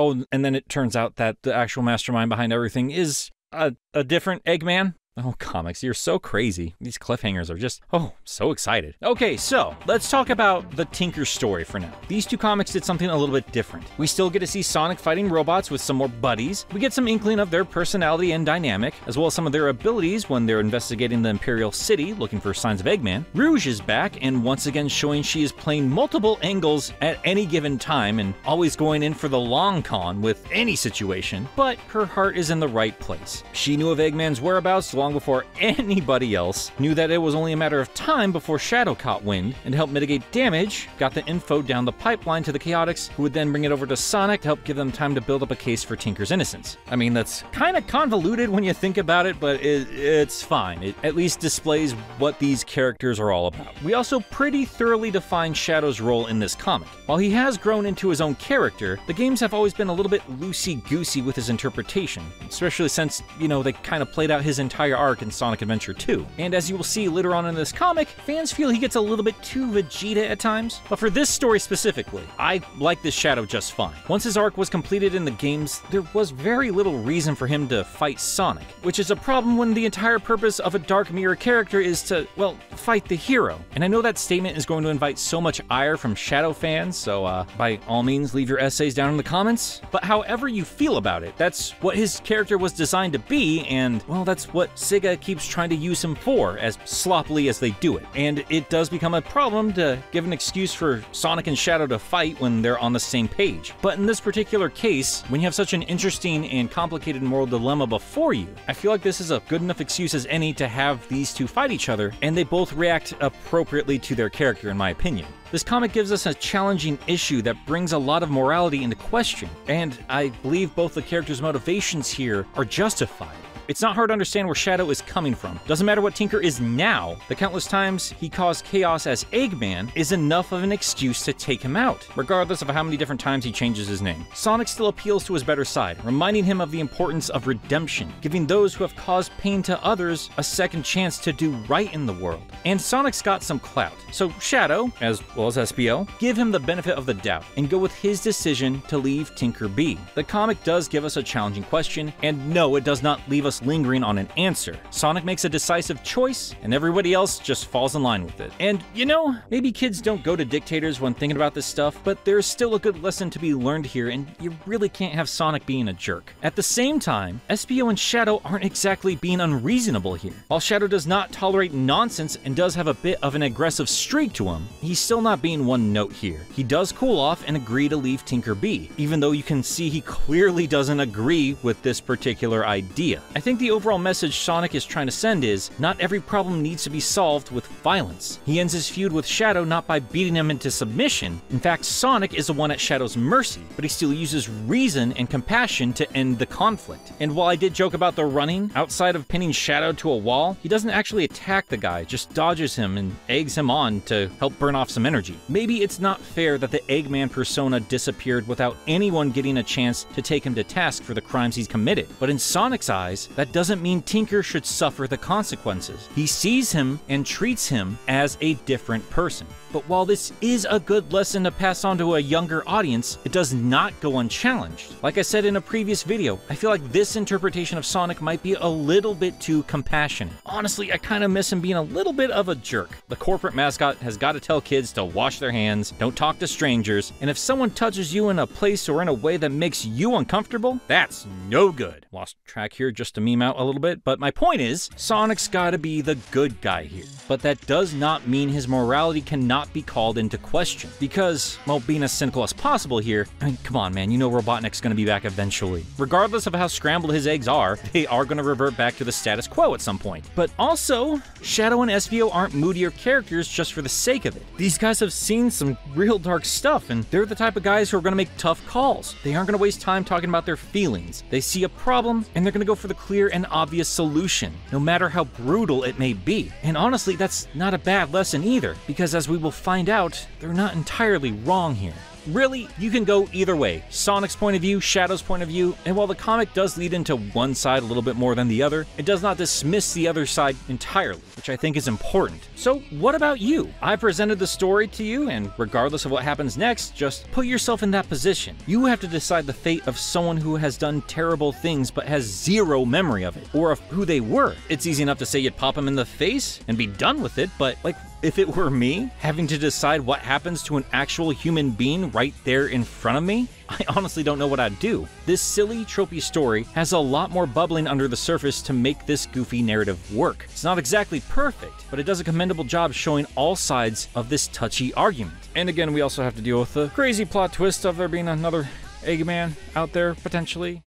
Oh, and then it turns out that the actual mastermind behind everything is a different Eggman. Oh, comics, you're so crazy. These cliffhangers are just, oh, so excited. Okay, so let's talk about the Tinker story for now. These two comics did something a little bit different. We still get to see Sonic fighting robots with some more buddies. We get some inkling of their personality and dynamic, as well as some of their abilities when they're investigating the Imperial City, looking for signs of Eggman. Rouge is back, and once again showing she is playing multiple angles at any given time and always going in for the long con with any situation, but her heart is in the right place. She knew of Eggman's whereabouts long before anybody else, knew that it was only a matter of time before Shadow caught wind, and to help mitigate damage, got the info down the pipeline to the Chaotix, who would then bring it over to Sonic to help give them time to build up a case for Tinker's innocence. I mean, that's kind of convoluted when you think about it, but it's fine. It at least displays what these characters are all about. We also pretty thoroughly define Shadow's role in this comic. While he has grown into his own character, the games have always been a little bit loosey-goosey with his interpretation, especially since, you know, they kind of played out his entire arc in Sonic Adventure 2. And as you will see later on in this comic, fans feel he gets a little bit too Vegeta at times. But for this story specifically, I like this Shadow just fine. Once his arc was completed in the games, there was very little reason for him to fight Sonic, which is a problem when the entire purpose of a Dark Mirror character is to, well, fight the hero. And I know that statement is going to invite so much ire from Shadow fans, so by all means leave your essays down in the comments. But however you feel about it, that's what his character was designed to be, and well, that's what Sega keeps trying to use him for, as sloppily as they do it. And it does become a problem to give an excuse for Sonic and Shadow to fight when they're on the same page. But in this particular case, when you have such an interesting and complicated moral dilemma before you, I feel like this is a good enough excuse as any to have these two fight each other, and they both react appropriately to their character, in my opinion. This comic gives us a challenging issue that brings a lot of morality into question, and I believe both the characters' motivations here are justified. It's not hard to understand where Shadow is coming from. Doesn't matter what Tinker is now, the countless times he caused chaos as Eggman is enough of an excuse to take him out, regardless of how many different times he changes his name. Sonic still appeals to his better side, reminding him of the importance of redemption, giving those who have caused pain to others a second chance to do right in the world. And Sonic's got some clout, so Shadow, as well as Espio, give him the benefit of the doubt and go with his decision to leave Tinker be. The comic does give us a challenging question, and no, it does not leave us lingering on an answer. Sonic makes a decisive choice, and everybody else just falls in line with it. And you know, maybe kids don't go to dictators when thinking about this stuff, but there's still a good lesson to be learned here, and you really can't have Sonic being a jerk. At the same time, Espio and Shadow aren't exactly being unreasonable here. While Shadow does not tolerate nonsense and does have a bit of an aggressive streak to him, he's still not being one note here. He does cool off and agree to leave Tinker be, even though you can see he clearly doesn't agree with this particular idea. I think the overall message Sonic is trying to send is, not every problem needs to be solved with violence. He ends his feud with Shadow not by beating him into submission. In fact, Sonic is the one at Shadow's mercy, but he still uses reason and compassion to end the conflict. And while I did joke about the running, outside of pinning Shadow to a wall, he doesn't actually attack the guy, just dodges him and eggs him on to help burn off some energy. Maybe it's not fair that the Eggman persona disappeared without anyone getting a chance to take him to task for the crimes he's committed, but in Sonic's eyes, that doesn't mean Tinker should suffer the consequences. He sees him and treats him as a different person. But while this is a good lesson to pass on to a younger audience, it does not go unchallenged. Like I said in a previous video, I feel like this interpretation of Sonic might be a little bit too compassionate. Honestly, I kind of miss him being a little bit of a jerk. The corporate mascot has got to tell kids to wash their hands, don't talk to strangers, and if someone touches you in a place or in a way that makes you uncomfortable, that's no good. Lost track here just to meme out a little bit, but my point is, Sonic's got to be the good guy here. But that does not mean his morality cannot be called into question. Because, well, being as cynical as possible here, I mean, come on, man, you know Robotnik's gonna be back eventually. Regardless of how scrambled his eggs are, they are gonna revert back to the status quo at some point. But also, Shadow and Espio aren't moodier characters just for the sake of it. These guys have seen some real dark stuff, and they're the type of guys who are gonna make tough calls. They aren't gonna waste time talking about their feelings. They see a problem, and they're gonna go for the clear and obvious solution, no matter how brutal it may be. And honestly, that's not a bad lesson either, because as we will find out, they're not entirely wrong here. Really, you can go either way. Sonic's point of view, Shadow's point of view, and while the comic does lead into one side a little bit more than the other, it does not dismiss the other side entirely, which I think is important. So what about you? I presented the story to you, and regardless of what happens next, just put yourself in that position. You have to decide the fate of someone who has done terrible things but has zero memory of it, or of who they were. It's easy enough to say you'd pop them in the face and be done with it, but like, if it were me, having to decide what happens to an actual human being right there in front of me, I honestly don't know what I'd do. This silly, tropey story has a lot more bubbling under the surface to make this goofy narrative work. It's not exactly perfect, but it does a commendable job showing all sides of this touchy argument. And again, we also have to deal with the crazy plot twist of there being another Eggman out there, potentially.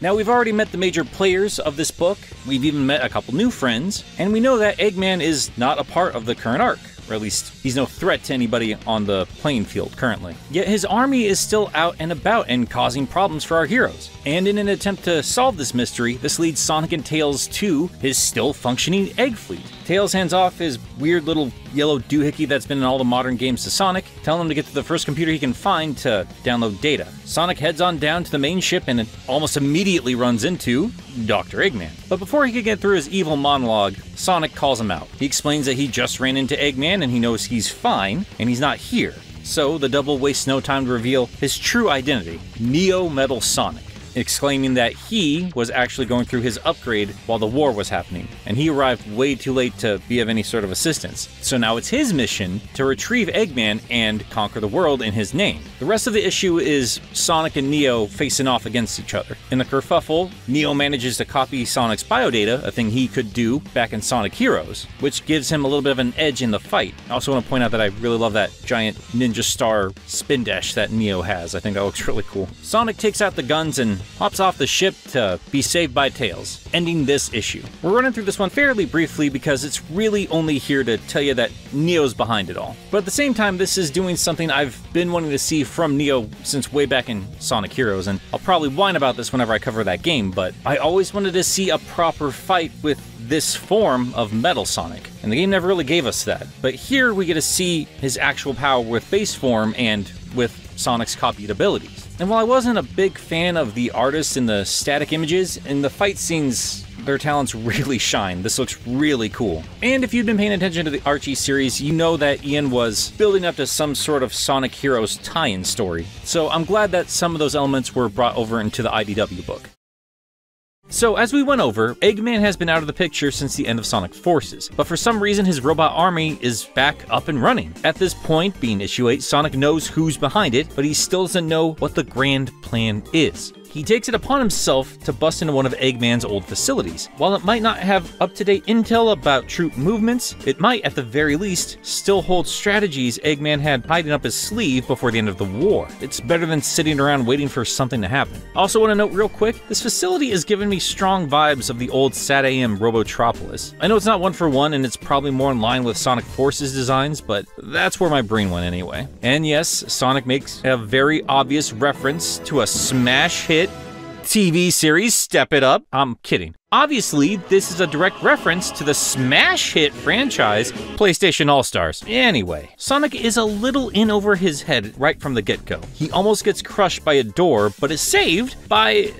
Now, we've already met the major players of this book, we've even met a couple new friends, and we know that Eggman is not a part of the current arc. or at least he's no threat to anybody on the playing field currently. Yet his army is still out and about and causing problems for our heroes. And in an attempt to solve this mystery, this leads Sonic and Tails to his still functioning egg fleet. Tails hands off his weird little yellow doohickey that's been in all the modern games to Sonic, telling him to get to the first computer he can find to download data. Sonic heads on down to the main ship and almost immediately runs into Dr. Eggman. But before he could get through his evil monologue, Sonic calls him out. He explains that he just ran into Eggman and he knows he's fine and he's not here. So the double wastes no time to reveal his true identity, Neo Metal Sonic, exclaiming that he was actually going through his upgrade while the war was happening, and he arrived way too late to be of any sort of assistance. So now it's his mission to retrieve Eggman and conquer the world in his name. The rest of the issue is Sonic and Neo facing off against each other. In the kerfuffle, Neo manages to copy Sonic's biodata, a thing he could do back in Sonic Heroes, which gives him a little bit of an edge in the fight. I also want to point out that I really love that giant ninja star spin dash that Neo has. I think that looks really cool. Sonic takes out the guns and hops off the ship to be saved by Tails, ending this issue. We're running through this one fairly briefly because it's really only here to tell you that Neo's behind it all. But at the same time, this is doing something I've been wanting to see from Neo since way back in Sonic Heroes, and I'll probably whine about this whenever I cover that game, but I always wanted to see a proper fight with this form of Metal Sonic, and the game never really gave us that. But here we get to see his actual power with base form and with Sonic's copied abilities. And while I wasn't a big fan of the artists and the static images, in the fight scenes, their talents really shine. This looks really cool. And if you've been paying attention to the Archie series, you know that Ian was building up to some sort of Sonic Heroes tie-in story. So I'm glad that some of those elements were brought over into the IDW book. So as we went over, Eggman has been out of the picture since the end of Sonic Forces, but for some reason his robot army is back up and running. At this point, being issue 8, Sonic knows who's behind it, but he still doesn't know what the grand plan is. He takes it upon himself to bust into one of Eggman's old facilities. While it might not have up-to-date intel about troop movements, it might, at the very least, still hold strategies Eggman had hiding up his sleeve before the end of the war. It's better than sitting around waiting for something to happen. Also want to note real quick, this facility is giving me strong vibes of the old SatAM Robotropolis. I know it's not one for one and it's probably more in line with Sonic Forces designs, but that's where my brain went anyway. And yes, Sonic makes a very obvious reference to a smash hit TV series, Step It Up. I'm kidding. Obviously, this is a direct reference to the smash hit franchise, PlayStation All-Stars. Anyway, Sonic is a little in over his head right from the get-go. He almost gets crushed by a door, but is saved by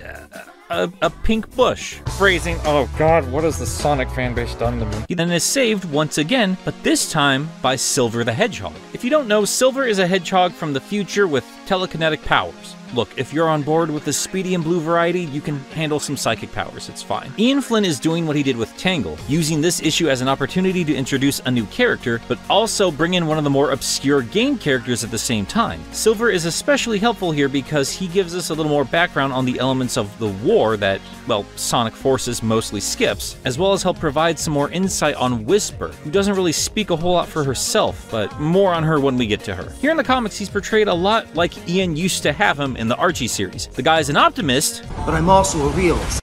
a pink bush. Phrasing, oh god, what has the Sonic fanbase done to me? He then is saved once again, but this time by Silver the Hedgehog. If you don't know, Silver is a hedgehog from the future with telekinetic powers. Look, if you're on board with the Speedy and Blue variety, you can handle some psychic powers, it's fine. Ian Flynn is doing what he did with Tangle, using this issue as an opportunity to introduce a new character, but also bring in one of the more obscure game characters at the same time. Silver is especially helpful here because he gives us a little more background on the elements of the war that, well, Sonic Forces mostly skips, as well as help provide some more insight on Whisper, who doesn't really speak a whole lot for herself, but more on her when we get to her. Here in the comics, he's portrayed a lot like Ian used to have him in the Archie series. The guy's an optimist, but I'm also a realist.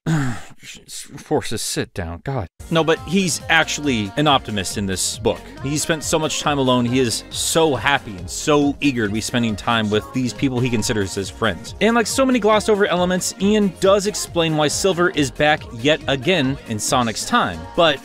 Forces, sit down, god. No, but he's actually an optimist in this book. He spent so much time alone, he is so happy and so eager to be spending time with these people he considers his friends. And like so many glossed over elements, Ian does explain why Silver is back yet again in Sonic's time, but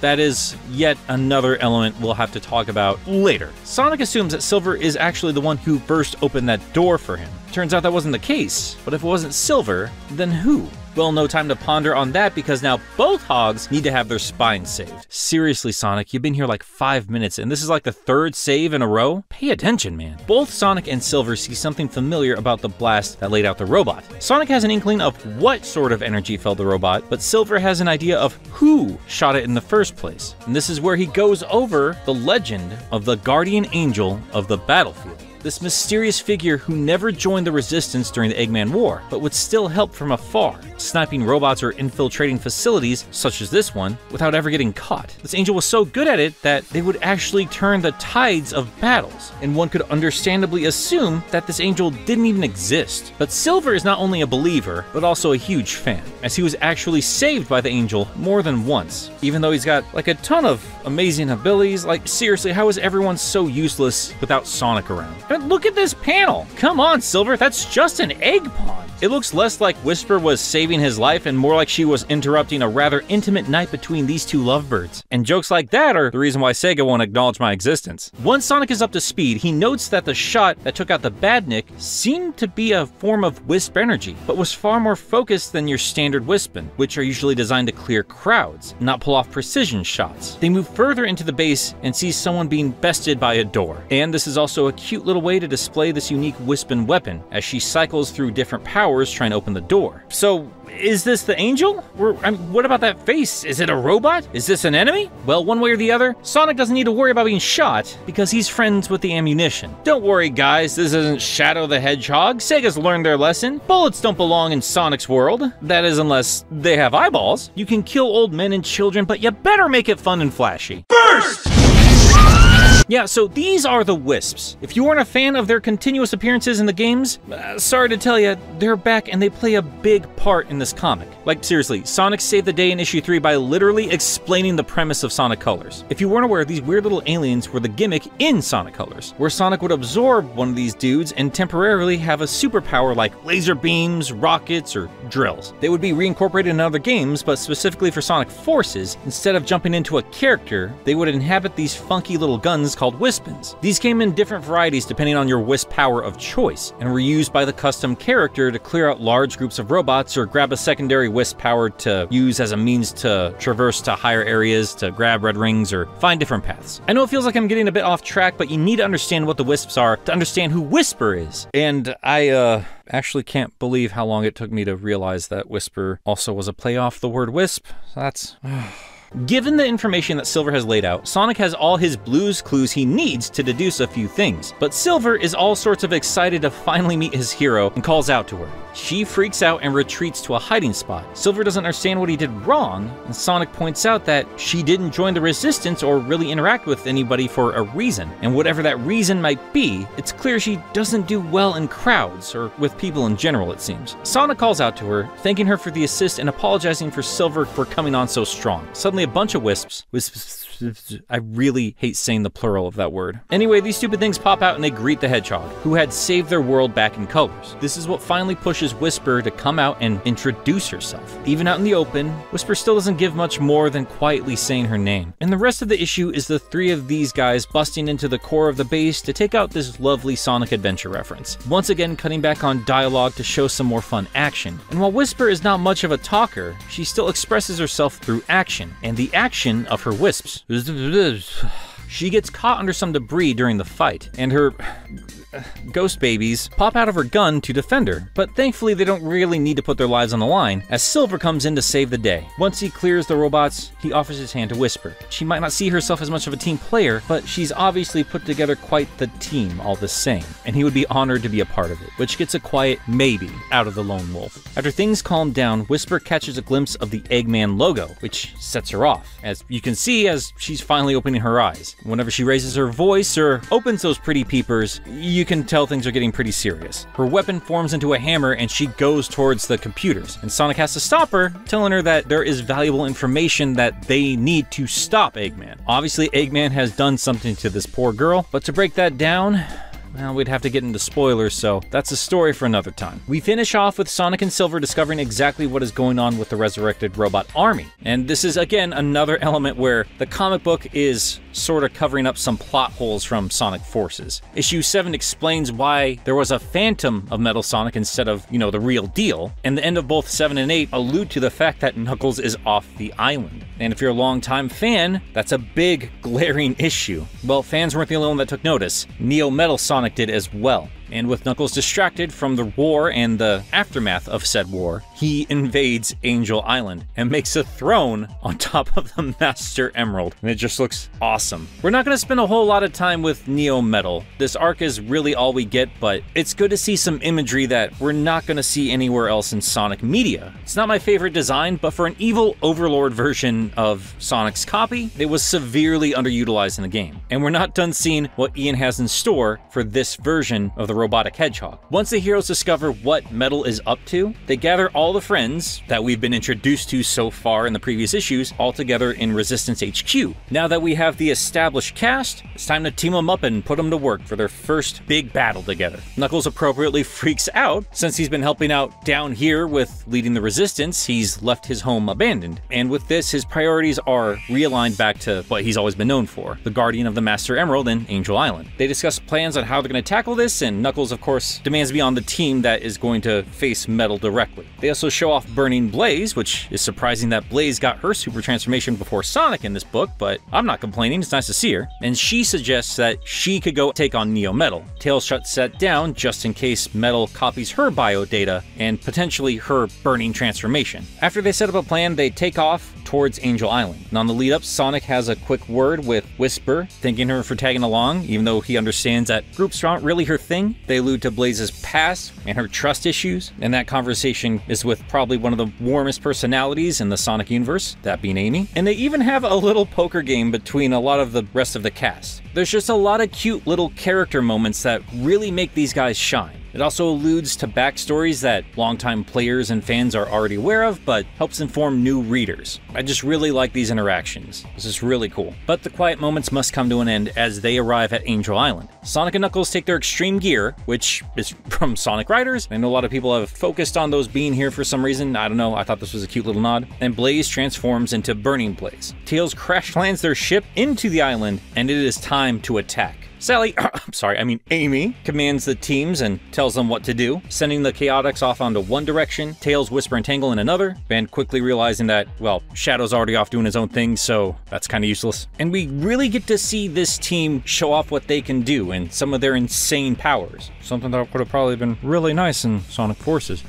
that is yet another element we'll have to talk about later. Sonic assumes that Silver is actually the one who burst open that door for him. Turns out that wasn't the case, but if it wasn't Silver, then who? Well, no time to ponder on that because now both hogs need to have their spines saved. Seriously, Sonic, you've been here like 5 minutes and this is like the third save in a row? Pay attention, man. Both Sonic and Silver see something familiar about the blast that laid out the robot. Sonic has an inkling of what sort of energy felled the robot, but Silver has an idea of who shot it in the first place. And this is where he goes over the legend of the guardian angel of the battlefield. this mysterious figure who never joined the Resistance during the Eggman War, but would still help from afar, sniping robots or infiltrating facilities, such as this one, without ever getting caught. This angel was so good at it that they would actually turn the tides of battles, and one could understandably assume that this angel didn't even exist. But Silver is not only a believer, but also a huge fan, as he was actually saved by the angel more than once, even though he's got like a ton of amazing abilities. Like, seriously, how is everyone so useless without Sonic around? I mean, look at this panel! Come on, Silver, that's just an egg pond! It looks less like Whisper was saving his life and more like she was interrupting a rather intimate night between these two lovebirds. And jokes like that are the reason why Sega won't acknowledge my existence. Once Sonic is up to speed, he notes that the shot that took out the Badnik seemed to be a form of Wisp energy, but was far more focused than your standard Wispin, which are usually designed to clear crowds, not pull off precision shots. They move further into the base and see someone being bested by a door. And this is also a cute little way to display this unique Wispin weapon, as she cycles through different powers trying to open the door. So, is this the angel? What about that face? Is it a robot? Is this an enemy? Well, one way or the other, Sonic doesn't need to worry about being shot because he's friends with the ammunition. Don't worry, guys, this isn't Shadow the Hedgehog. Sega's learned their lesson. Bullets don't belong in Sonic's world. That is, unless they have eyeballs. You can kill old men and children, but you better make it fun and flashy. First! Yeah, so these are the Wisps. If you weren't a fan of their continuous appearances in the games, sorry to tell you, they're back and they play a big part in this comic. Like, seriously, Sonic saved the day in issue 3 by literally explaining the premise of Sonic Colors. If you weren't aware, these weird little aliens were the gimmick in Sonic Colors, where Sonic would absorb one of these dudes and temporarily have a superpower like laser beams, rockets, or drills. They would be reincorporated in other games, but specifically for Sonic Forces, instead of jumping into a character, they would inhabit these funky little guns called Wispins. These came in different varieties depending on your Wisp power of choice, and were used by the custom character to clear out large groups of robots or grab a secondary Wisp power to use as a means to traverse to higher areas, to grab red rings, or find different paths. I know it feels like I'm getting a bit off track, but you need to understand what the Wisps are to understand who Whisper is. And I, actually can't believe how long it took me to realize that Whisper also was a play off the word Wisp, so that's... Given the information that Silver has laid out, Sonic has all his Blues clues he needs to deduce a few things, but Silver is all sorts of excited to finally meet his hero and calls out to her. She freaks out and retreats to a hiding spot. Silver doesn't understand what he did wrong, and Sonic points out that she didn't join the Resistance or really interact with anybody for a reason, and whatever that reason might be, it's clear she doesn't do well in crowds, or with people in general, it seems. Sonic calls out to her, thanking her for the assist and apologizing for Silver for coming on so strong. Suddenly a bunch of wisps, I really hate saying the plural of that word. Anyway, these stupid things pop out and they greet the hedgehog, who had saved their world back in Colors. This is what finally pushes Whisper to come out and introduce herself. Even out in the open, Whisper still doesn't give much more than quietly saying her name. And the rest of the issue is the three of these guys busting into the core of the base to take out this lovely Sonic Adventure reference. Once again, cutting back on dialogue to show some more fun action. And while Whisper is not much of a talker, she still expresses herself through action, and the action of her wisps. She gets caught under some debris during the fight, and her ghost babies pop out of her gun to defend her, but thankfully they don't really need to put their lives on the line, as Silver comes in to save the day. Once he clears the robots, he offers his hand to Whisper. She might not see herself as much of a team player, but she's obviously put together quite the team all the same, and he would be honored to be a part of it, which gets a quiet maybe out of the lone wolf. After things calm down, Whisper catches a glimpse of the Eggman logo, which sets her off, as you can see as she's finally opening her eyes. Whenever she raises her voice or opens those pretty peepers, you can tell things are getting pretty serious. Her weapon forms into a hammer and she goes towards the computers, and Sonic has to stop her, telling her that there is valuable information that they need to stop Eggman. Obviously, Eggman has done something to this poor girl, but to break that down, well, we'd have to get into spoilers, so that's a story for another time. We finish off with Sonic and Silver discovering exactly what is going on with the resurrected robot army. And this is, again, another element where the comic book is sort of covering up some plot holes from Sonic Forces. Issue 7 explains why there was a phantom of Metal Sonic instead of, you know, the real deal. And the end of both 7 and 8 allude to the fact that Knuckles is off the island. And if you're a longtime fan, that's a big, glaring issue. Well, fans weren't the only one that took notice. Neo Metal Sonic did as well. and with Knuckles distracted from the war and the aftermath of said war, he invades Angel Island and makes a throne on top of the Master Emerald, and it just looks awesome. We're not going to spend a whole lot of time with Neo Metal. This arc is really all we get, but it's good to see some imagery that we're not going to see anywhere else in Sonic media. It's not my favorite design, but for an evil overlord version of Sonic's copy, it was severely underutilized in the game. And we're not done seeing what Ian has in store for this version of the robotic hedgehog. Once the heroes discover what Metal is up to, they gather all the friends that we've been introduced to so far in the previous issues all together in Resistance HQ. Now that we have the established cast, it's time to team them up and put them to work for their first big battle together. Knuckles appropriately freaks out since he's been helping out down here with leading the Resistance. He's left his home abandoned, and with this his priorities are realigned back to what he's always been known for, the guardian of the Master Emerald in Angel Island. They discuss plans on how they're going to tackle this, and Knuckles of course demands to be on the team that is going to face Metal directly. They also show off burning Blaze, which is surprising that Blaze got her super transformation before Sonic in this book, but I'm not complaining, it's nice to see her. And she suggests that she could go take on Neo Metal. Tails shuts that down just in case Metal copies her bio data and potentially her burning transformation. After they set up a plan, they take off towards Angel Island. And on the lead up, Sonic has a quick word with Whisper, thanking her for tagging along, even though he understands that groups aren't really her thing. They allude to Blaze's past and her trust issues, and that conversation is with probably one of the warmest personalities in the Sonic universe, that being Amy. And they even have a little poker game between a lot of the rest of the cast. There's just a lot of cute little character moments that really make these guys shine. It also alludes to backstories that longtime players and fans are already aware of, but helps inform new readers. I just really like these interactions. This is really cool. But the quiet moments must come to an end as they arrive at Angel Island. Sonic and Knuckles take their extreme gear, which is from Sonic Riders. I know a lot of people have focused on those being here for some reason. I don't know, I thought this was a cute little nod. And Blaze transforms into Burning Blaze. Tails crash lands their ship into the island, and it is time to attack. Amy commands the teams and tells them what to do, sending the Chaotix off onto one direction, Tails, Whisper, and Tangle in another, and quickly realizing that, well, Shadow's already off doing his own thing, so that's kind of useless. And we really get to see this team show off what they can do and some of their insane powers. Something that would have probably been really nice in Sonic Forces.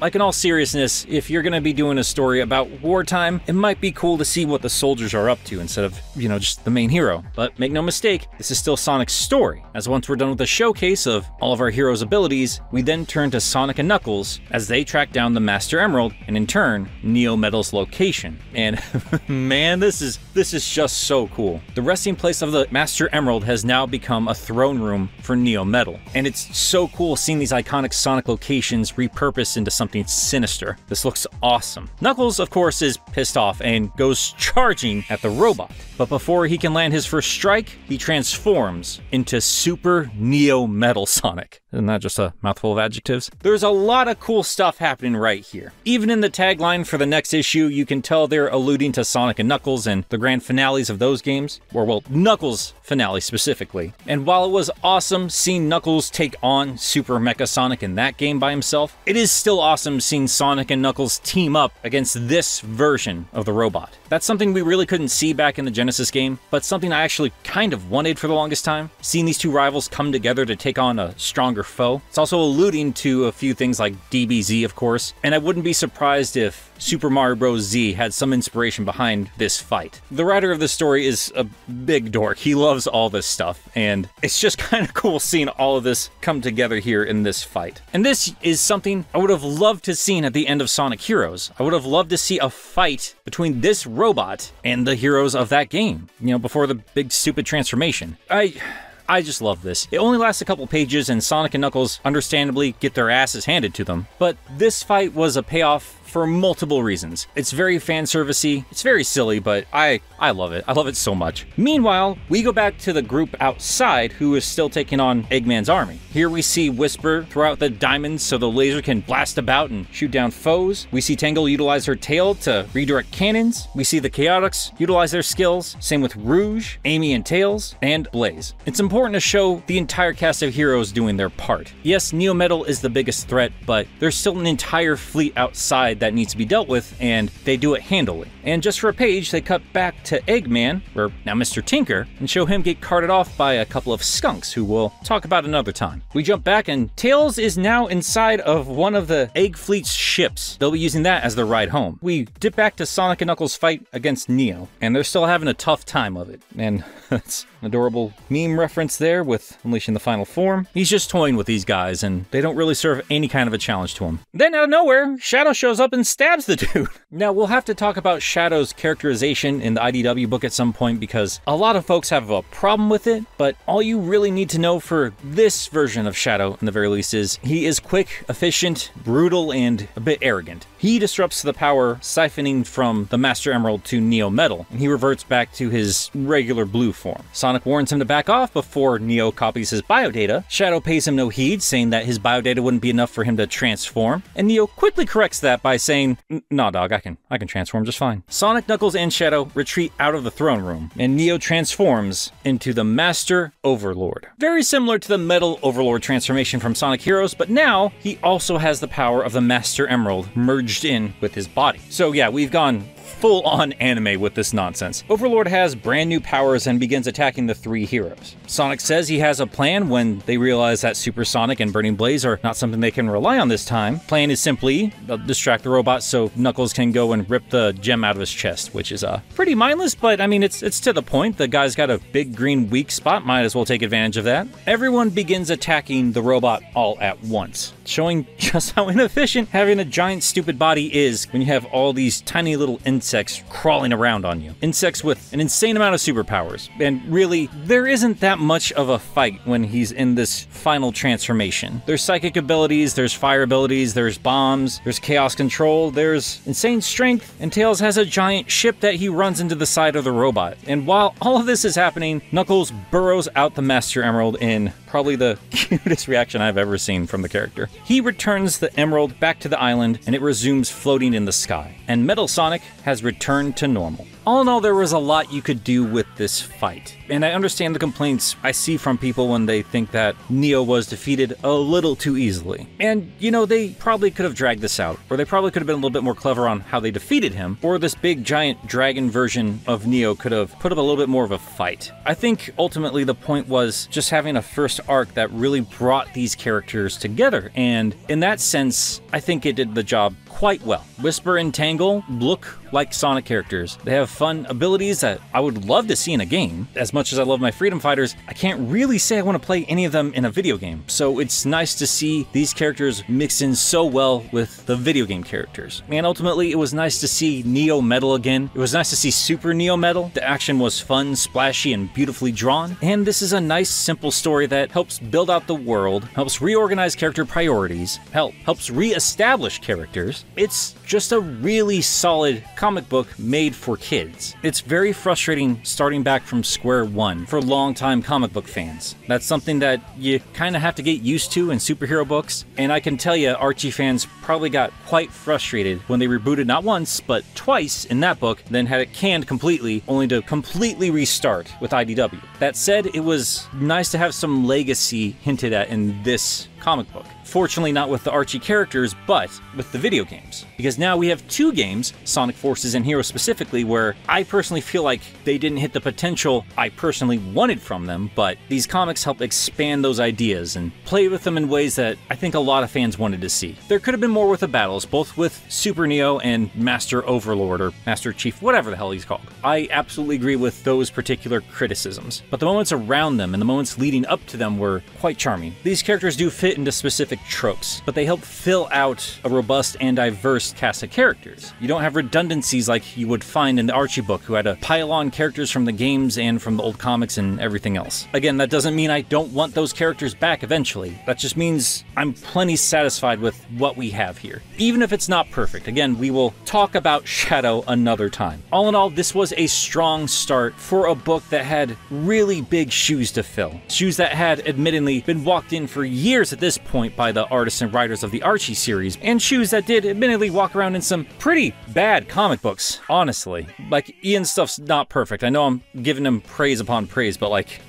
Like, in all seriousness, if you're going to be doing a story about wartime, it might be cool to see what the soldiers are up to instead of, you know, just the main hero. But make no mistake, this is still Sonic's story, as once we're done with the showcase of all of our heroes' abilities, we then turn to Sonic and Knuckles as they track down the Master Emerald and in turn Neo Metal's location. And man, this is just so cool. The resting place of the Master Emerald has now become a throne room for Neo Metal, and it's so cool seeing these iconic Sonic locations repurposed into something sinister. This looks awesome. Knuckles, of course, is pissed off and goes charging at the robot, but before he can land his first strike, he transforms into Super Neo Metal Sonic. Isn't that just a mouthful of adjectives? There's a lot of cool stuff happening right here. Even in the tagline for the next issue, you can tell they're alluding to Sonic and Knuckles and the grand finales of those games, or well, Knuckles' finale specifically. And while it was awesome seeing Knuckles take on Super Mecha Sonic in that game by himself, it is still awesome seeing Sonic and Knuckles team up against this version of the robot. That's something we really couldn't see back in the Genesis game, but something I actually kind of wanted for the longest time, seeing these two rivals come together to take on a stronger foe. It's also alluding to a few things like DBZ, of course, and I wouldn't be surprised if Super Mario Bros. Z had some inspiration behind this fight. The writer of the story is a big dork. He loves all this stuff, and it's just kind of cool seeing all of this come together here in this fight. And this is something I would have loved to seen at the end of Sonic Heroes. I would have loved to see a fight between this robot and the heroes of that game, you know, before the big stupid transformation. I just love this. It only lasts a couple pages, and Sonic and Knuckles understandably get their asses handed to them, but this fight was a payoff for multiple reasons. It's very fanservice-y, it's very silly, but I love it. I love it so much. Meanwhile, we go back to the group outside who is still taking on Eggman's army. Here we see Whisper throw out the diamonds so the laser can blast about and shoot down foes. We see Tangle utilize her tail to redirect cannons. We see the Chaotix utilize their skills. Same with Rouge, Amy and Tails, and Blaze. It's important to show the entire cast of heroes doing their part. Yes, Neo Metal is the biggest threat, but there's still an entire fleet outside that needs to be dealt with, and they do it handily. And just for a page, they cut back to Eggman, or now Mr. Tinker, and show him get carted off by a couple of skunks who we'll talk about another time. We jump back and Tails is now inside of one of the Egg Fleet's ships. They'll be using that as their ride home. We dip back to Sonic and Knuckles' fight against Neo, and they're still having a tough time of it. And that's an adorable meme reference there with Unleashing the Final Form. He's just toying with these guys, and they don't really serve any kind of a challenge to him. Then out of nowhere, Shadow shows up and stabs the dude. Now, we'll have to talk about Shadow's characterization in the IDW book at some point because a lot of folks have a problem with it, but all you really need to know for this version of Shadow, in the very least, is he is quick, efficient, brutal, and a bit arrogant. He disrupts the power siphoning from the Master Emerald to Neo Metal, and he reverts back to his regular blue form. Sonic warns him to back off before Neo copies his biodata. Shadow pays him no heed, saying that his biodata wouldn't be enough for him to transform, and Neo quickly corrects that by saying, "Nah, dog, I can transform just fine." Sonic, Knuckles, and Shadow retreat out of the throne room, and Neo transforms into the Master Overlord. Very similar to the Metal Overlord transformation from Sonic Heroes, but now he also has the power of the Master Emerald merged in with his body. So yeah, we've gone full-on anime with this nonsense. Overlord has brand new powers and begins attacking the three heroes. Sonic says he has a plan when they realize that Super Sonic and Burning Blaze are not something they can rely on this time. Plan is simply distract the robot so Knuckles can go and rip the gem out of his chest, which is pretty mindless, but I mean, it's to the point. The guy's got a big green weak spot, might as well take advantage of that. Everyone begins attacking the robot all at once, showing just how inefficient having a giant stupid body is when you have all these tiny little insects crawling around on you. Insects with an insane amount of superpowers. And really, there isn't that much of a fight when he's in this final transformation. There's psychic abilities, there's fire abilities, there's bombs, there's chaos control, there's insane strength, and Tails has a giant ship that he runs into the side of the robot. And while all of this is happening, Knuckles burrows out the Master Emerald in probably the cutest reaction I've ever seen from the character. He returns the emerald back to the island, and it resumes floating in the sky. And Metal Sonic has returned to normal. All in all, there was a lot you could do with this fight. And I understand the complaints I see from people when they think that Neo was defeated a little too easily. And, you know, they probably could have dragged this out, or they probably could have been a little bit more clever on how they defeated him, or this big giant dragon version of Neo could have put up a little bit more of a fight. I think ultimately the point was just having a first arc that really brought these characters together. And in that sense, I think it did the job quite well. Whisper and Tangle look like Sonic characters. They have fun abilities that I would love to see in a game. As much as I love my Freedom Fighters, I can't really say I want to play any of them in a video game. So it's nice to see these characters mix in so well with the video game characters. And ultimately, it was nice to see Neo Metal again. It was nice to see Super Neo Metal. The action was fun, splashy, and beautifully drawn. And this is a nice, simple story that helps build out the world, helps reorganize character priorities, helps reestablish characters. It's just a really solid comic book made for kids. It's very frustrating starting back from square one for longtime comic book fans. That's something that you kind of have to get used to in superhero books. And I can tell you, Archie fans probably got quite frustrated when they rebooted not once, but twice in that book, then had it canned completely, only to completely restart with IDW. That said, it was nice to have some legacy hinted at in this comic book. Fortunately, not with the Archie characters, but with the video games. Because now we have two games, Sonic Forces and Heroes specifically, where I personally feel like they didn't hit the potential I personally wanted from them, but these comics help expand those ideas and play with them in ways that I think a lot of fans wanted to see. There could have been more with the battles, both with Super Neo and Master Overlord, or Master Chief, whatever the hell he's called. I absolutely agree with those particular criticisms, but the moments around them and the moments leading up to them were quite charming. These characters do fit into specific tropes, but they help fill out a robust and diverse cast of characters. You don't have redundancies like you would find in the Archie book, who had to pile on characters from the games and from the old comics and everything else. Again, that doesn't mean I don't want those characters back eventually. That just means I'm plenty satisfied with what we have here, even if it's not perfect. Again, we will talk about Shadow another time. All in all, this was a strong start for a book that had really big shoes to fill. Shoes that had, admittedly, been walked in for years at this this point by the artists and writers of the Archie series, and shoes that did admittedly walk around in some pretty bad comic books, honestly. Like, Ian's stuff's not perfect. I know I'm giving him praise upon praise, but like,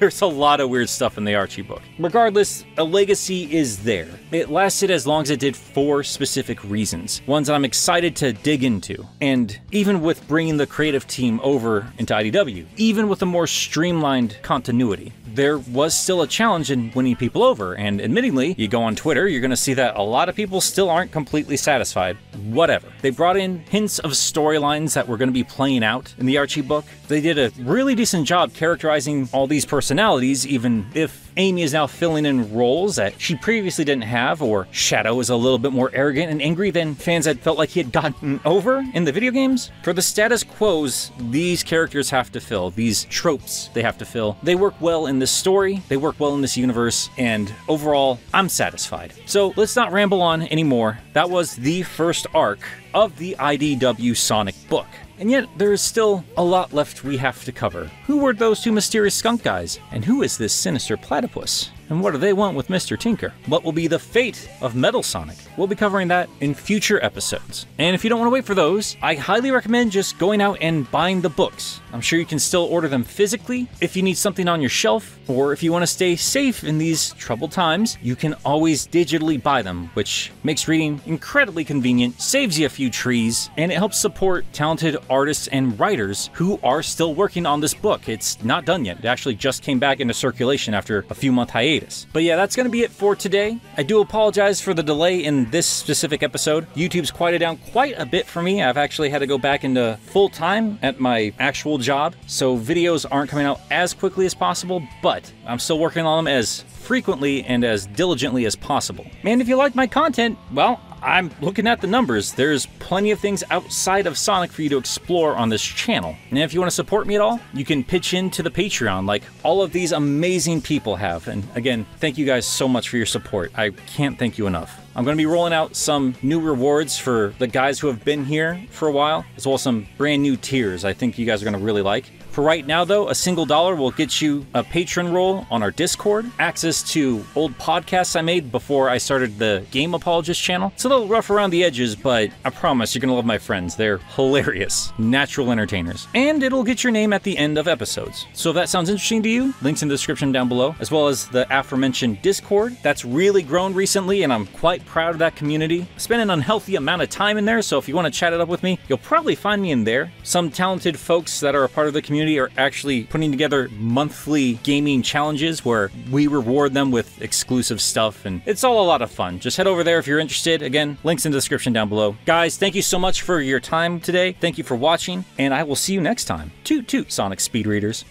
there's a lot of weird stuff in the Archie book. Regardless, a legacy is there. It lasted as long as it did for specific reasons, ones that I'm excited to dig into. And even with bringing the creative team over into IDW, even with a more streamlined continuity, there was still a challenge in winning people over, and admittingly, you go on Twitter, you're gonna see that a lot of people still aren't completely satisfied. Whatever. They brought in hints of storylines that were gonna be playing out in the Archie book. They did a really decent job characterizing all these personalities, even if Amy is now filling in roles that she previously didn't have, or Shadow is a little bit more arrogant and angry than fans had felt like he had gotten over in the video games. For the status quos, these characters have to fill, these tropes they have to fill. They work well in this story, they work well in this universe, and overall, I'm satisfied. So let's not ramble on anymore. That was the first arc of the IDW Sonic book. And yet, there is still a lot left we have to cover. Who were those two mysterious skunk guys? And who is this sinister platypus? And what do they want with Mr. Tinker? What will be the fate of Metal Sonic? We'll be covering that in future episodes. And if you don't want to wait for those, I highly recommend just going out and buying the books. I'm sure you can still order them physically if you need something on your shelf, or if you want to stay safe in these troubled times, you can always digitally buy them, which makes reading incredibly convenient, saves you a few trees, and it helps support talented artists and writers who are still working on this book. It's not done yet. It actually just came back into circulation after a few-month hiatus. But yeah, that's gonna be it for today. I do apologize for the delay in this specific episode. YouTube's quieted down quite a bit for me. I've actually had to go back into full time at my actual job, so videos aren't coming out as quickly as possible, but I'm still working on them as frequently and as diligently as possible. And if you like my content, well, I'm looking at the numbers. There's plenty of things outside of Sonic for you to explore on this channel. And if you want to support me at all, you can pitch into the Patreon like all of these amazing people have. And again, thank you guys so much for your support. I can't thank you enough. I'm going to be rolling out some new rewards for the guys who have been here for a while, as well as some brand new tiers I think you guys are going to really like. For right now, though, $1 will get you a patron role on our Discord, access to old podcasts I made before I started the Game Apologist channel. It's a little rough around the edges, but I promise you're going to love my friends. They're hilarious, natural entertainers. And it'll get your name at the end of episodes. So if that sounds interesting to you, links in the description down below, as well as the aforementioned Discord. That's really grown recently, and I'm quite proud of that community. I spend an unhealthy amount of time in there, so if you want to chat it up with me, you'll probably find me in there. Some talented folks that are a part of the community are actually putting together monthly gaming challenges where we reward them with exclusive stuff, and it's all a lot of fun. Just head over there if you're interested. Again, links in the description down below. Guys, thank you so much for your time today. Thank you for watching, and I will see you next time. Toot toot, Sonic speed readers.